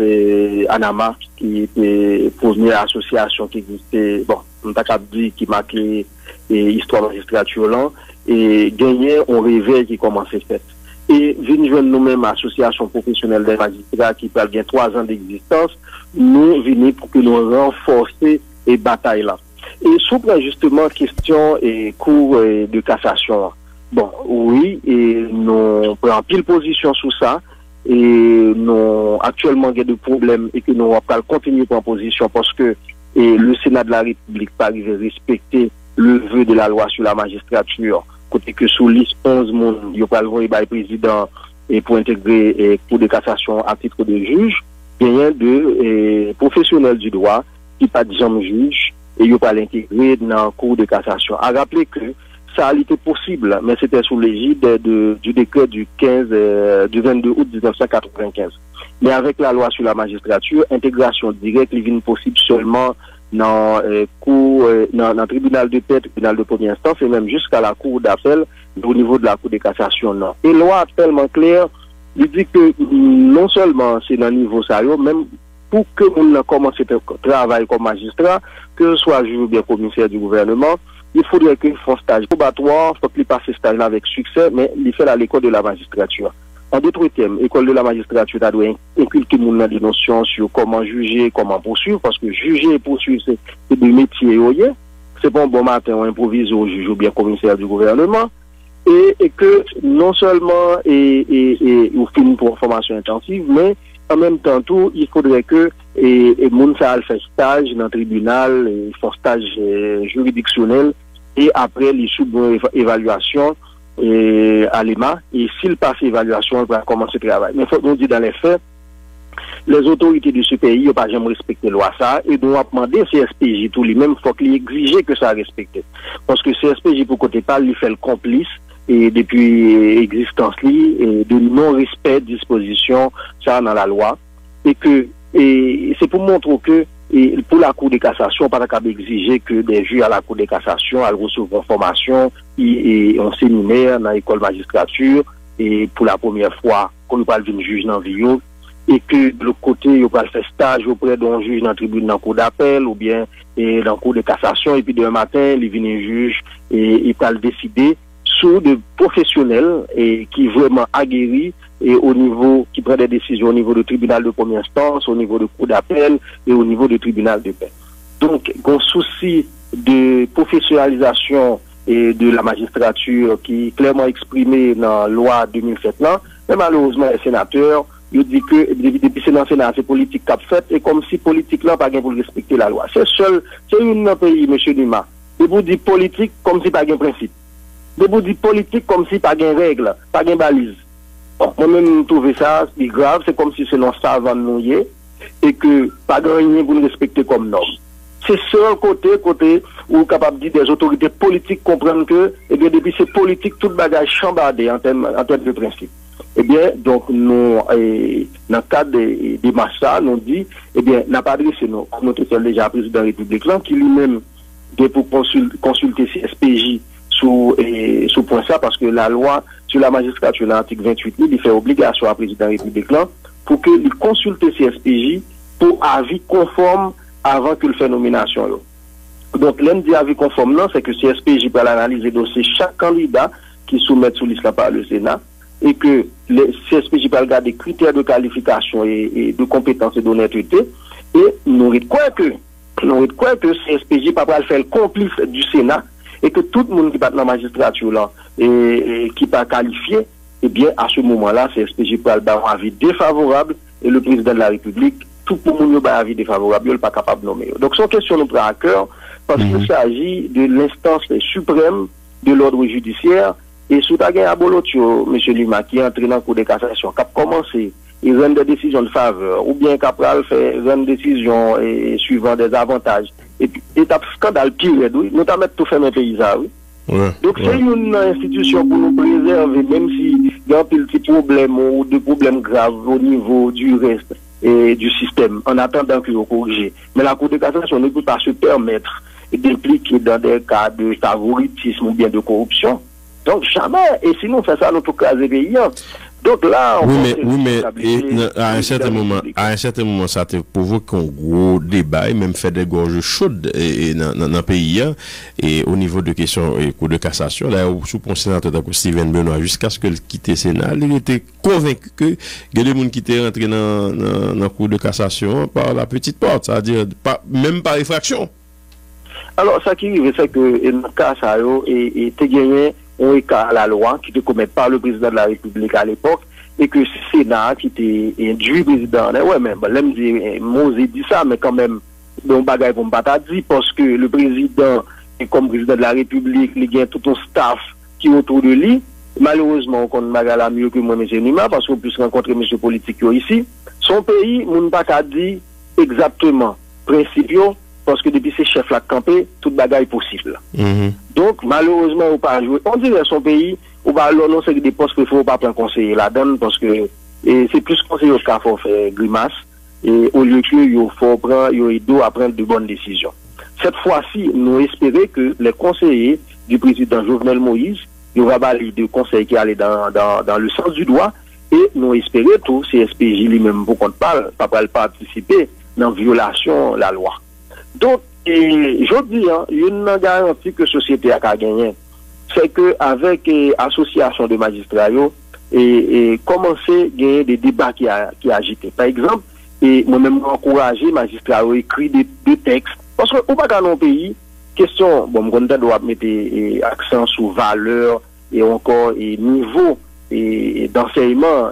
Anama, qui était première association qui existait, bon, on t'a dit qui marquait l'histoire de la magistrature là, et gagné, on réveille qui commençait fait. Et venons nous-mêmes, association professionnelle des magistrats qui parle bien 3 ans d'existence, nous venons pour que nous renforcer les batailles là. Et souvent justement question et cours de cassation. Bon, oui, et nous prenons pile position sur ça. Et nous, actuellement, il y a des problèmes et que nous allons continuer en position parce que le Sénat de la République n'a pas arrivé à respecter le vœu de la loi sur la magistrature. Côté que sous liste 11 monde, il y a le président et pour intégrer la Cour de cassation à titre de juge, il y a des professionnels du droit qui ne sont pas de juge et ils ne sont pas intégrés dans la Cour de cassation. À rappeler que ça a été possible, mais c'était sous l'égide du décret du 22 août 1995. Mais avec la loi sur la magistrature, intégration directe est possible seulement dans le tribunal de paix, tribunal de première instance, et même jusqu'à la cour d'appel, au niveau de la cour de cassation. Non. Et loi tellement claire, il dit que non seulement c'est dans le niveau salaire, même pour que l'on commence à travailler comme magistrat, que ce soit juge ou bien commissaire du gouvernement, il faudrait qu'ils fassent stage probatoire, il faut qu'ils passent ce stage-là avec succès, mais ils font à l'école de la magistrature. En d'autres termes, l'école de la magistrature doit inculquer des notions sur comment juger, comment poursuivre, parce que juger et poursuivre, c'est du métier. C'est pas un bon matin, on improvise au juge ou bien commissaire du gouvernement. Et que non seulement on finit pour formation intensive, mais en même temps, tout, il faudrait que Mounsa fasse stage dans le tribunal, fasse stage juridictionnel, et après, les sous-évaluations à l'EMA, et s'il passe l'évaluation, on va commencer le travail. Mais il faut nous dire dans les faits, les autorités de ce pays n'ont pas jamais respecté la loi, ça, et nous avons demandé CSPJ tout lui-même, il faut qu'il exige que ça respecte. Parce que CSPJ, pour côté parle, il fait le complice. Et depuis l'existence de non-respect de disposition ça dans la loi et que c'est pour montrer que pour la Cour de cassation, pas capable d'exiger que des juges à la Cour de cassation elles reçoivent une formation et un séminaire dans l'école magistrature et pour la première fois qu'on nous parle d'un juge dans Vio et que de l'autre côté, il va faire stage auprès d'un juge dans le tribunal, dans le cours d'appel ou bien dans le cours de cassation et puis demain matin, il vient un juge et il va le décider de professionnels et qui vraiment aguerris et au niveau qui prennent des décisions au niveau du tribunal de première instance, au niveau du cour d'appel et au niveau du tribunal de paix. Donc, un souci de professionnalisation et de la magistrature qui est clairement exprimé dans la loi 2007 là, mais malheureusement les sénateurs ils disent que depuis c'est dans le Sénat, c'est politique qu'a fait et comme si politique là pas gain pour respecter la loi. C'est un pays, monsieur Numa. Et vous dites politique comme si pas gain principe. De vous dire politique comme si pas de règles, pas de balise. Moi-même, je trouve ça c'est grave, c'est comme si c'est non savant nous y est, et que pas de rien pour nous respecter comme norme. C'est seul côté, où capable de dire des autorités politiques comprennent que, eh bien, depuis ces politiques, tout bagage chambardé en termes de principe. Eh bien, donc, nous, dans le cadre des massas, nous dit, eh bien, n'a pas adressé notre seul déjà président de la République, là, qui lui-même, pour consulter SPJ, sous point ça, parce que la loi sur la magistrature, l'article 28, il fait obligation à président de la République pour qu'il consulte CSPJ pour avis conforme avant qu'il fasse nomination. Donc, l'un des avis conformes, c'est que CSPJ peut analyser dossier chaque candidat qui soumet sous liste par le Sénat et que le CSPJ peut regarder des critères de qualification et de compétence et d'honnêteté. Et nous croyons que CSPJ peut pas faire le complice du Sénat et que tout le monde qui bat dans la magistrature là, et qui n'est pas qualifié, eh bien, à ce moment-là, c'est SPJ pour avoir un avis défavorable, et le président de la République, tout le monde qui a un avis défavorable, il n'est pas capable de nommer. Donc, c'est une question nous prend à cœur, parce qu'il s'agit de l'instance suprême de l'ordre judiciaire, et sous ta guerre à Bolotio, M. Lima, qui est entré dans le cours de cassation, qui a commencé, il rend des décisions de faveur, ou bien Capral fait une décision suivant des avantages. Et puis, étape scandale pire, notamment tout faire dans le pays. Donc, c'est une institution pour nous préserver, même si il y a un petit problème ou des problèmes graves au niveau du reste et du système, en attendant qu'il soit corrigé. Mais la Cour de cassation ne peut pas se permettre d'impliquer dans des cas de favoritisme ou bien de corruption. Donc, jamais, et sinon, c'est ça notre cas éveillant. Donc là, on mais à un certain moment, ça te provoque un gros débat et même fait des gorges chaudes dans le pays. Et au niveau de questions et cours de cassation, là, sous le sénateur Steven Benoît, jusqu'à ce qu'il quitte le Sénat, il était convaincu que des gens qui étaient rentrés dans le cours de cassation par la petite porte, c'est-à-dire même par effraction. Alors, ça qui arrive, c'est que dans le cas, ça a gagné un écart à la loi qui était commis par le président de la République à l'époque et que c'est le Sénat qui était induit président. Oui, même, Mosé dit ça, mais quand même, bon bagage pour ne pas dire parce que le président, comme président de la République, il y a tout un staff qui est autour de lui. Malheureusement, on connaît Magala mieux que moi, M. Numa, parce qu'on peut se rencontrer M. Politique ici. Son pays, on ne peut pas dire exactement principaux, parce que depuis ces chefs-là campés, toute bagaille est possible. Donc, malheureusement, on pas jouer. On dirait son pays, on va l'annoncer des postes qu'il ne faut pas prendre conseiller là-dedans, parce que c'est plus conseiller qu'à faire grimace, et au lieu qu'il faut prendre de bonnes décisions. Cette fois-ci, nous espérons que les conseillers du président Jovenel Moïse, nous va valider le conseil qui allait dans le sens du droit, et nous espérons tout, CSPJ lui-même, pour qu'on parle, pas participer dans la violation de la loi. Donc, je dis, une garantie que la société a gagné, c'est qu'avec l'association de magistrats, et commencer à gagner des débats qui agitent. Par exemple, moi-même, encourager les magistrats à écrire des textes. Parce qu'on va dans nos pays, question, bon, on doit mettre accent sur valeur et encore niveau d'enseignement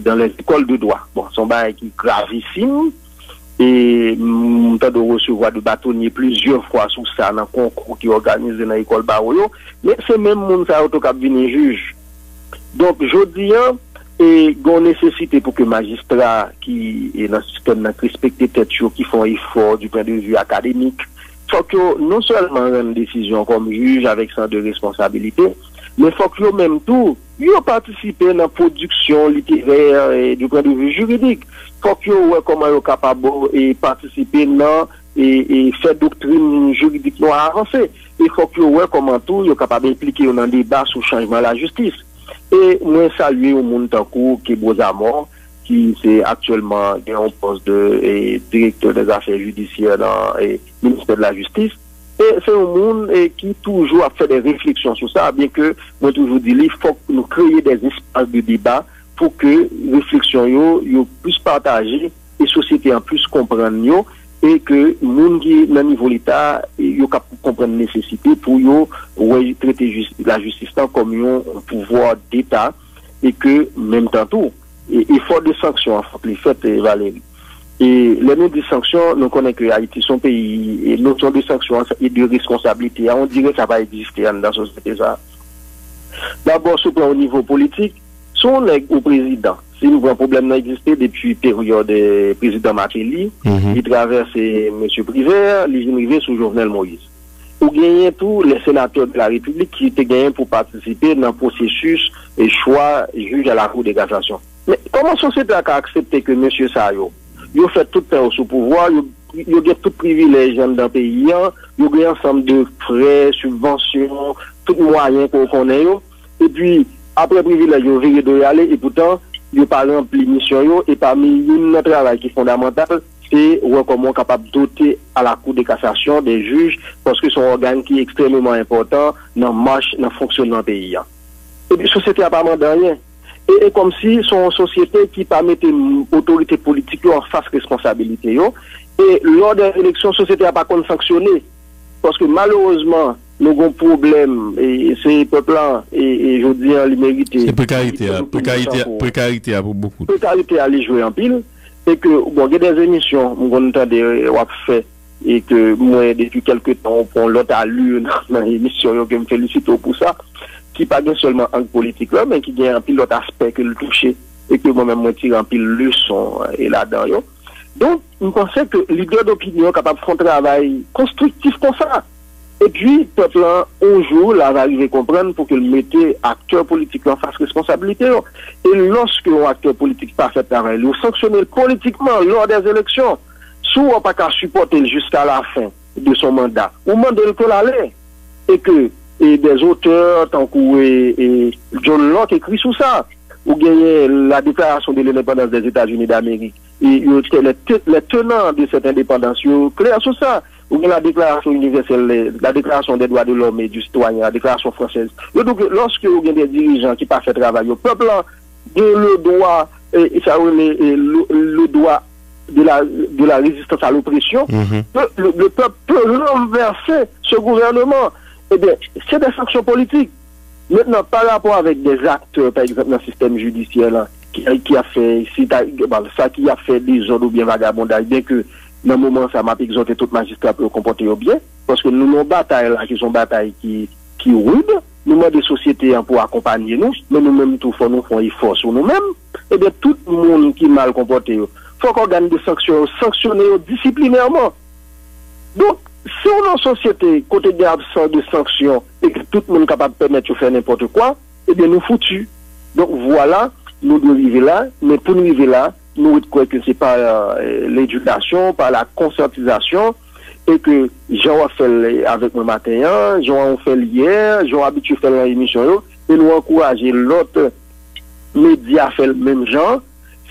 dans les écoles de droit. Bon, c'est un bail qui est gravissime. Et on doit recevoir de bâtonniers plusieurs fois sur ça dans le concours qui est organisé dans l'école Baroyo. Mais c'est même monde qui est venu juge. Donc, je dis, et gon nécessité pour que magistrats qui est dans le système respectent tête qui font effort du point de vue académique, faut que non seulement une décision comme juge avec sens de responsabilité, mais faut que même tout participer dans la production littéraire et du point de vue juridique, faut que comment yo capable et participer dans et faire doctrine juridiquement avancée, et faut que comment tout yo capable impliquer dans débat sur changement de la justice. Et moi, saluer au monde qui est Beauzamor, qui est actuellement en poste de directeur des affaires judiciaires dans le ministère de la Justice. Et c'est un monde qui toujours a fait des réflexions sur ça, bien que moi toujours dit il faut nous créer des espaces de débat pour que les réflexions soient plus partagées et la société en plus comprendre et que les gens qui sont au niveau de l'État comprennent la nécessité pour traiter la justice comme un pouvoir d'État et que, même temps tout, il faut des sanctions, en fait, les fêtes, Valérie. Et les noms des sanctions, nous connaissons que Haïti, son pays, et nous sommes des sanctions et de responsabilités. On dirait que ça va exister dans la société. D'abord, ce plan au niveau politique, son au président. Si nous avons un problème qui existe depuis la période du président Martelly, il traverse M. Privert, il est arrivé sous Jovenel Moïse. Pour gagner tous les sénateurs de la République qui étaient gagnés pour participer dans le processus et choix juge à la Cour de cassation. Mais comment la société a accepté que M. Sayo, il fait tout le temps sous pouvoir, il a tout privilège dans le pays, il a un ensemble de frais, subventions, tout moyen qu'on connaît, et puis après privilège, il a de aller, et pourtant, il n'y a pas rempli mission et parmi un travail qui est fondamental, c'est comment on est capable de doter à la Cour de cassation des juges parce que c'est un organe qui est extrêmement important dans la marche, dans le fonctionnement du pays. Et puis, la société n'a pas demandé rien. Et comme si c'est une société qui permet l'autorité politique en face responsabilité. Et lors des élections, la société n'a pas sanctionné. Parce que malheureusement, nous avons un problème, et ces peuples-là, et je dis, ils méritent. C'est précarité pour beaucoup. Précarité à les jouer en pile, et que, bon, il y a des émissions, nous avons entendu, on a fait, et que moi, depuis quelques temps, on prend l'autre allure dans l'émission, je me félicite pour ça, qui pas seulement en politique, mais qui gagne en pile l'autre aspect que le toucher, et que moi-même, je tire en pile leçon, et là-dedans. Donc, nous pensons que les leaders d'opinion capables de faire un travail constructif comme ça. Et puis, le peuple, un jour, là, va arriver à comprendre pour qu'il mette acteurs politiques en face responsabilité. Et lorsque un acteur politique ne fait pas ce travail, il sanctionne politiquement lors des élections. Soit on n'a pas supporter jusqu'à la fin de son mandat, ou mandé le coller. Et que des auteurs, tant que John Locke écrit sur ça, ou gagner la déclaration de l'indépendance des États-Unis d'Amérique. Et les tenants de cette indépendance, clair sur ça. Ou bien la déclaration universelle, la déclaration des droits de l'homme et du citoyen, la déclaration française. Donc, lorsque vous avez des dirigeants qui ne font pas ce travail, le peuple a le droit, le droit de la résistance à l'oppression, le peuple peut renverser ce gouvernement. Eh bien, c'est des sanctions politiques. Maintenant, par rapport avec des acteurs, par exemple, dans le système judiciaire, là, qui a fait ça, qui a fait des ordres ou bien vagabondage, bien que dans le moment, ça m'a exhorté tout magistrat pour comporter au bien, parce que nous avons des batailles là, qui sont des batailles qui rudes, nous avons des sociétés pour accompagner nous, mais nous-mêmes, tout, nous faisons effort sur nous-mêmes, et bien, tout le monde qui est mal comporté, il faut qu'on gagne des sanctions, sanctionner disciplinairement. Donc, si on a une société côté des absents de sanctions et que tout le monde est capable de permettre de faire n'importe quoi, eh bien, nous foutus. Donc, voilà, nous devons vivre là, mais pour nous vivre là, nous croyons que c'est par l'éducation, par la conscientisation, et que j'en fait avec mon matin, j'en fait hier, j'en habitué à faire l'émission, et nous encourager l'autre média à faire le même genre.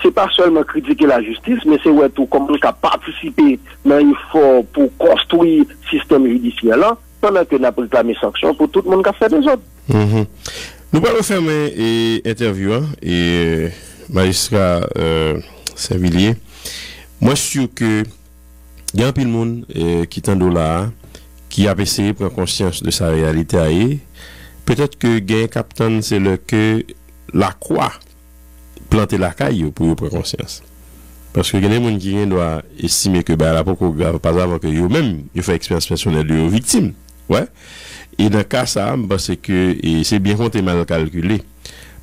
C'est pas seulement critiquer la justice, mais c'est ouais tout comme nous qui a participé dans l'effort pour construire le système judiciaire là, pendant que nous avons réclamé sanctions pour tout le monde qui a fait des autres. Nous allons fermer l'interview, et magistrat Saint-Villier, moi je suis sûr que il y a un peu de monde qui est en dollar, qui a essayé de prendre conscience de sa réalité. Peut-être que gain captain c'est le que la croix planter la caille pour prendre conscience. Parce que il y a des gens qui doivent estimer que bah, la grave pas avant que eux-mêmes ils font expérience personnelle de victime. Ouais. Et dans le cas ça, c'est que c'est bien compté mal calculé.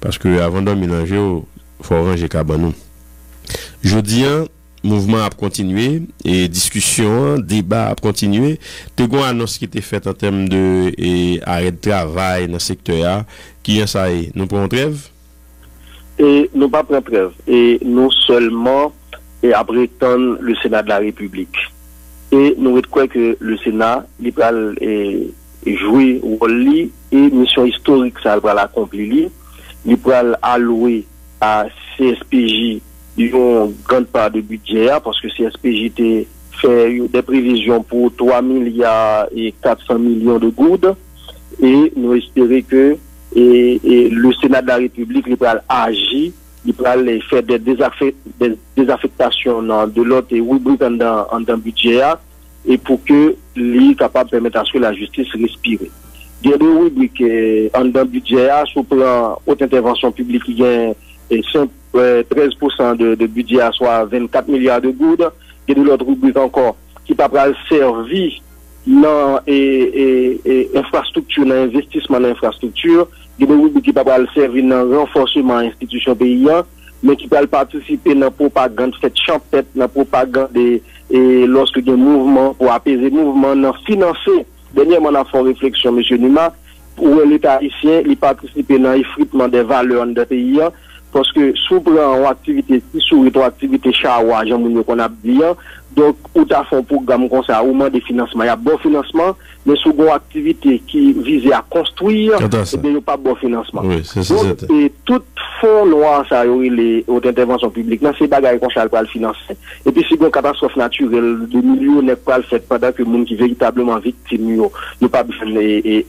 Parce que avant de mélanger, il faut ranger cabanon. Je dis mouvement a continué et discussion, débat a continué. Te gon annonce qui était faite en termes de arrêt de travail dans le secteur A, qui est ça, nous prenons trêve et nous pas prenons trêve et nous seulement et après tant le Sénat de la République et nous croyons que le Sénat libéral jouer rôle li et mission historique ça va l'accomplir, il va allouer à CSPJ ils ont grande part de budget parce que CSPJ fait des prévisions pour 3,4 milliards de gourdes et nous espérons que le Sénat de la République va agir, il va faire des désaffectations de l'autre et rubrique dans le budget et pour que lui capable de permettre à ce que la justice respire. Il y a des rubriques dans le budget sous plan haute intervention publique qui gagne 13% de budget, soit 24 milliards de gourdes. Il y a de l'autre rubrique encore qui va servir dans l'infrastructure, dans l'investissement dans l'infrastructure. Il y a des rubriques qui va servir dans le renforcement institution paysan, mais qui va participer dans la propagande, cette champêtre, dans la propagande et lorsque il y a un mouvement pour apaiser le mouvement, dans financer. Dernièrement, on a fait réflexion, M. Numa, où l'État haïtien participe dans l'effritement des valeurs dans le pays. Parce que sous plan activité, si sous activité charge, qu'on a dit, donc, ou t'as fait un programme comme ça, ou moins des financements, il y a bon financement, mais sous bon activité qui visait à construire, et bien, il n'y a pas bon financement. Oui, donc, et tout fonds noir, ça, les hautes interventions publiques, dans ces bagages qu'on cherche à le financer. Et puis, si une catastrophe naturelle de milieu n'est pas le fait pendant que les gens qui véritablement victimes, n'ont pas besoin d'aide.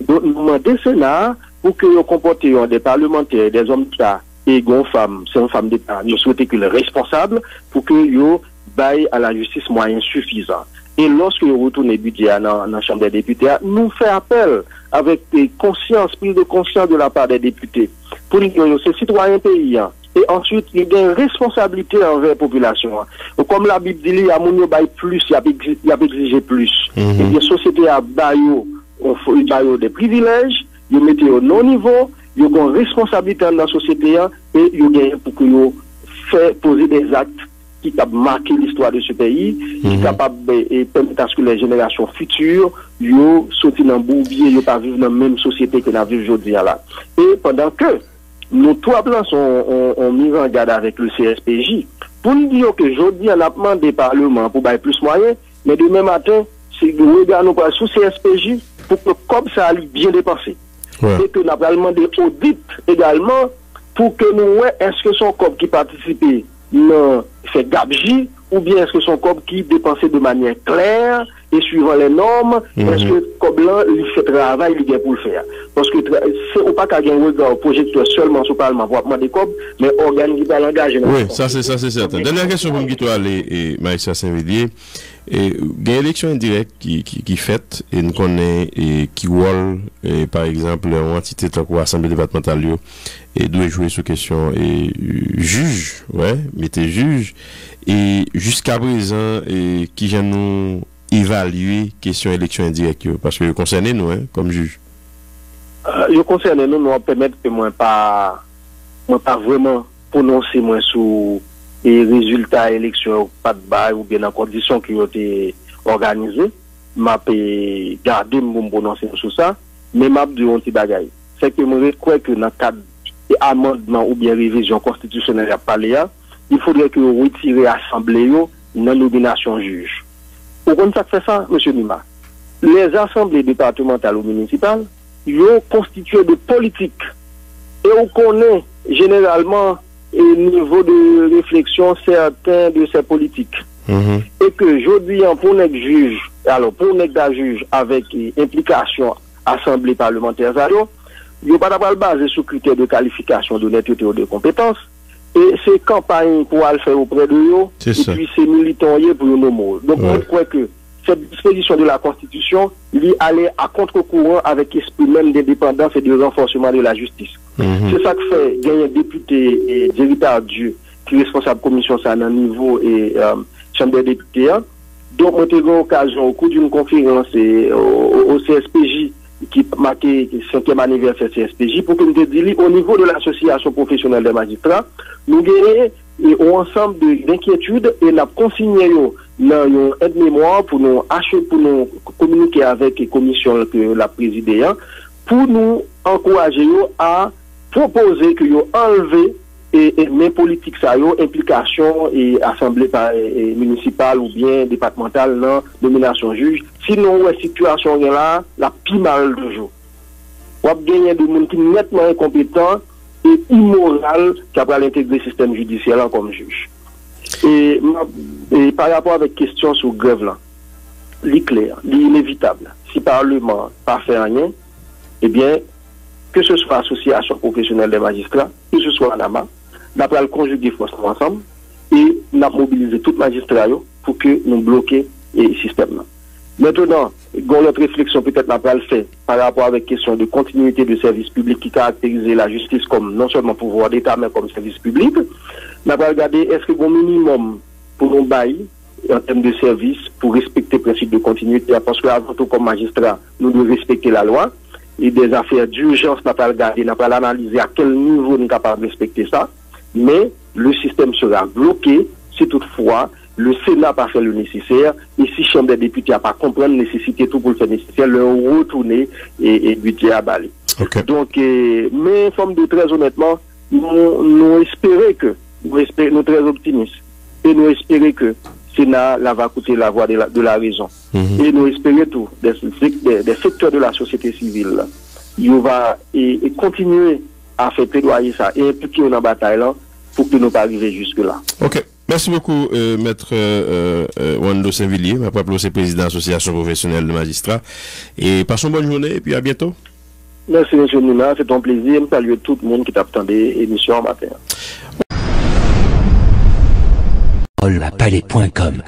Donc, nous demandons Sénat, pour que vous comportez des parlementaires, des hommes d'État et des femmes, c'est une femme d'État, nous souhaitons que les responsables, pour que vous baillez à la justice moyen suffisant. Et lorsque vous retournez budget dans la Chambre des députés, nous faisons appel avec prise de conscience de la part des députés, pour que ces citoyens paysans. Et ensuite, il y a une responsabilité envers la population. Comme la Bible dit, il y a plus, il y a exigé plus. Et la société a baillé des privilèges, vous mettez au non-niveau, vous avez une responsabilité dans la société et vous gagnez pour que vous faites poser des actes qui ont marqué l'histoire de ce pays, qui permettent à ce que les générations futures sortent dans le bourbier, ne pas vivre dans la même société que nous vivons aujourd'hui. Et pendant que nos trois plans sont mis en garde avec le CSPJ, pour nous dire que aujourd'hui, on a demandé au Parlement pour avoir plus de moyens, mais demain matin, si nous regardons sous CSPJ, pour que comme ça aille bien dépensé. Ouais. Et que nous avons des audits également pour que nous voyons est-ce que son COP qui participait fait gabegie ou bien est-ce que son COP qui dépensait de manière claire et suivant les normes, est-ce que COP là, il fait travail, il est pour le faire. Parce que c'est au pas qu'à gagner un projecteur seulement sur le Parlement, voire des COP, mais organe qui va l'engager. Oui, ça c'est certain. Dernière question pour Guito et Maïssa Saint-Villier. Et il y a une élection indirecte qui faite et nous connaissons qui wall par exemple une entité comme l'Assemblée départementale et doit jouer sur question et juge ouais mettez juge et jusqu'à présent et qui vient nous évaluer question élection indirecte parce que concernez nous hein, comme juge concernez nous nous permettre que moi pas vraiment prononcer moi sous et résultat élection pas de bail ou bien en condition qui ont été organisées, m'a gardé mon bon ancien sur ça, mais m'a dit un petit bagaille. C'est que moi je crois que dans le cadre d'amendement ou bien révision constitutionnelle à Palais, il faudrait que vous retirez l'Assemblée dans l'ordination juge. Pourquoi ça fait ça, M. Numa? Les assemblées départementales ou municipales, ils ont constitué de politiques. Et on connaît généralement le niveau de réflexion certains de ces politiques. Mm-hmm. Et que je dis, pour un juge, alors pour un juge avec implication assemblée parlementaire, il n'y a pas de base sur critères de qualification, d'honnêteté ou de compétence. Et ces campagnes pour le faire auprès de eux, et ça. Puis ces militants pour nos mots. Donc, ouais. On croit que cette disposition de la Constitution, il allait à contre-courant avec l'esprit même d'indépendance et de renforcement de la justice. Mm-hmm. C'est ça que fait, il y a un député, Dérytard Dieu, qui est responsable de la commission, ça, à un niveau et chambre des députés. Donc, on a eu l'occasion, au cours d'une conférence au CSPJ, qui marquait le 5e anniversaire CSPJ, pour que nous disions, au niveau de l'association professionnelle des magistrats, nous avons un ensemble d'inquiétudes et nous avons consigné dans un aide-mémoire pour nous communiquer avec les commissions que la présidée, pour nous encourager à proposer que nous enlevions les politiques, implications et assemblées municipales ou bien départementales dans la nomination juge. Sinon, la situation est là, la pire mal de jour. On a gagné des gens qui sont nettement incompétents et immoraux qui ont intégré le système judiciaire comme juge. Et par rapport à la question sur la grève, c'est clair, c'est inévitable. Si le Parlement n'a pas fait rien, eh bien, que ce soit l'association professionnelle des magistrats, que ce soit l'AMA, nous allons conjuguer force ensemble et nous allons mobiliser tous les magistrats pour que nous bloquions le système. Maintenant, notre réflexion peut-être n'a pas le fait par rapport à la question de continuité de service public qui caractérise la justice comme non seulement pouvoir d'État, mais comme service public. Nous allons regarder est-ce qu'il y a un minimum pour nous bailler en termes de service pour respecter le principe de continuité, parce qu'avant tout, comme magistrat, nous devons respecter la loi. Et des affaires d'urgence, n'a pas regardé, n'a pas analysé à quel niveau nous sommes capables de respecter ça. Mais le système sera bloqué si toutefois le Sénat n'a pas fait le nécessaire. Et si la Chambre des députés n'a pas compris la nécessité, tout pour le faire nécessaire, le retourner et buter à Bali. Okay. Donc, mais forme de très honnêtement, nous espérons que, nous très optimistes, et nous espérons que le Sénat va coûter la voie de la raison. Mm-hmm. Et nous espérons tout, des secteurs de la société civile, il va continuer à faire plaidoyer ça et impliquer dans la bataille là, pour que nous pas arriver jusque-là. Ok. Merci beaucoup, Maître Wando Saint-Villier, ma propre président de l'association professionnelle de magistrats. Et passons bonne journée et puis à bientôt. Merci, M. Numa. C'est un plaisir. Je salue tout le monde qui t'attendait l'émission en matin. Palé.com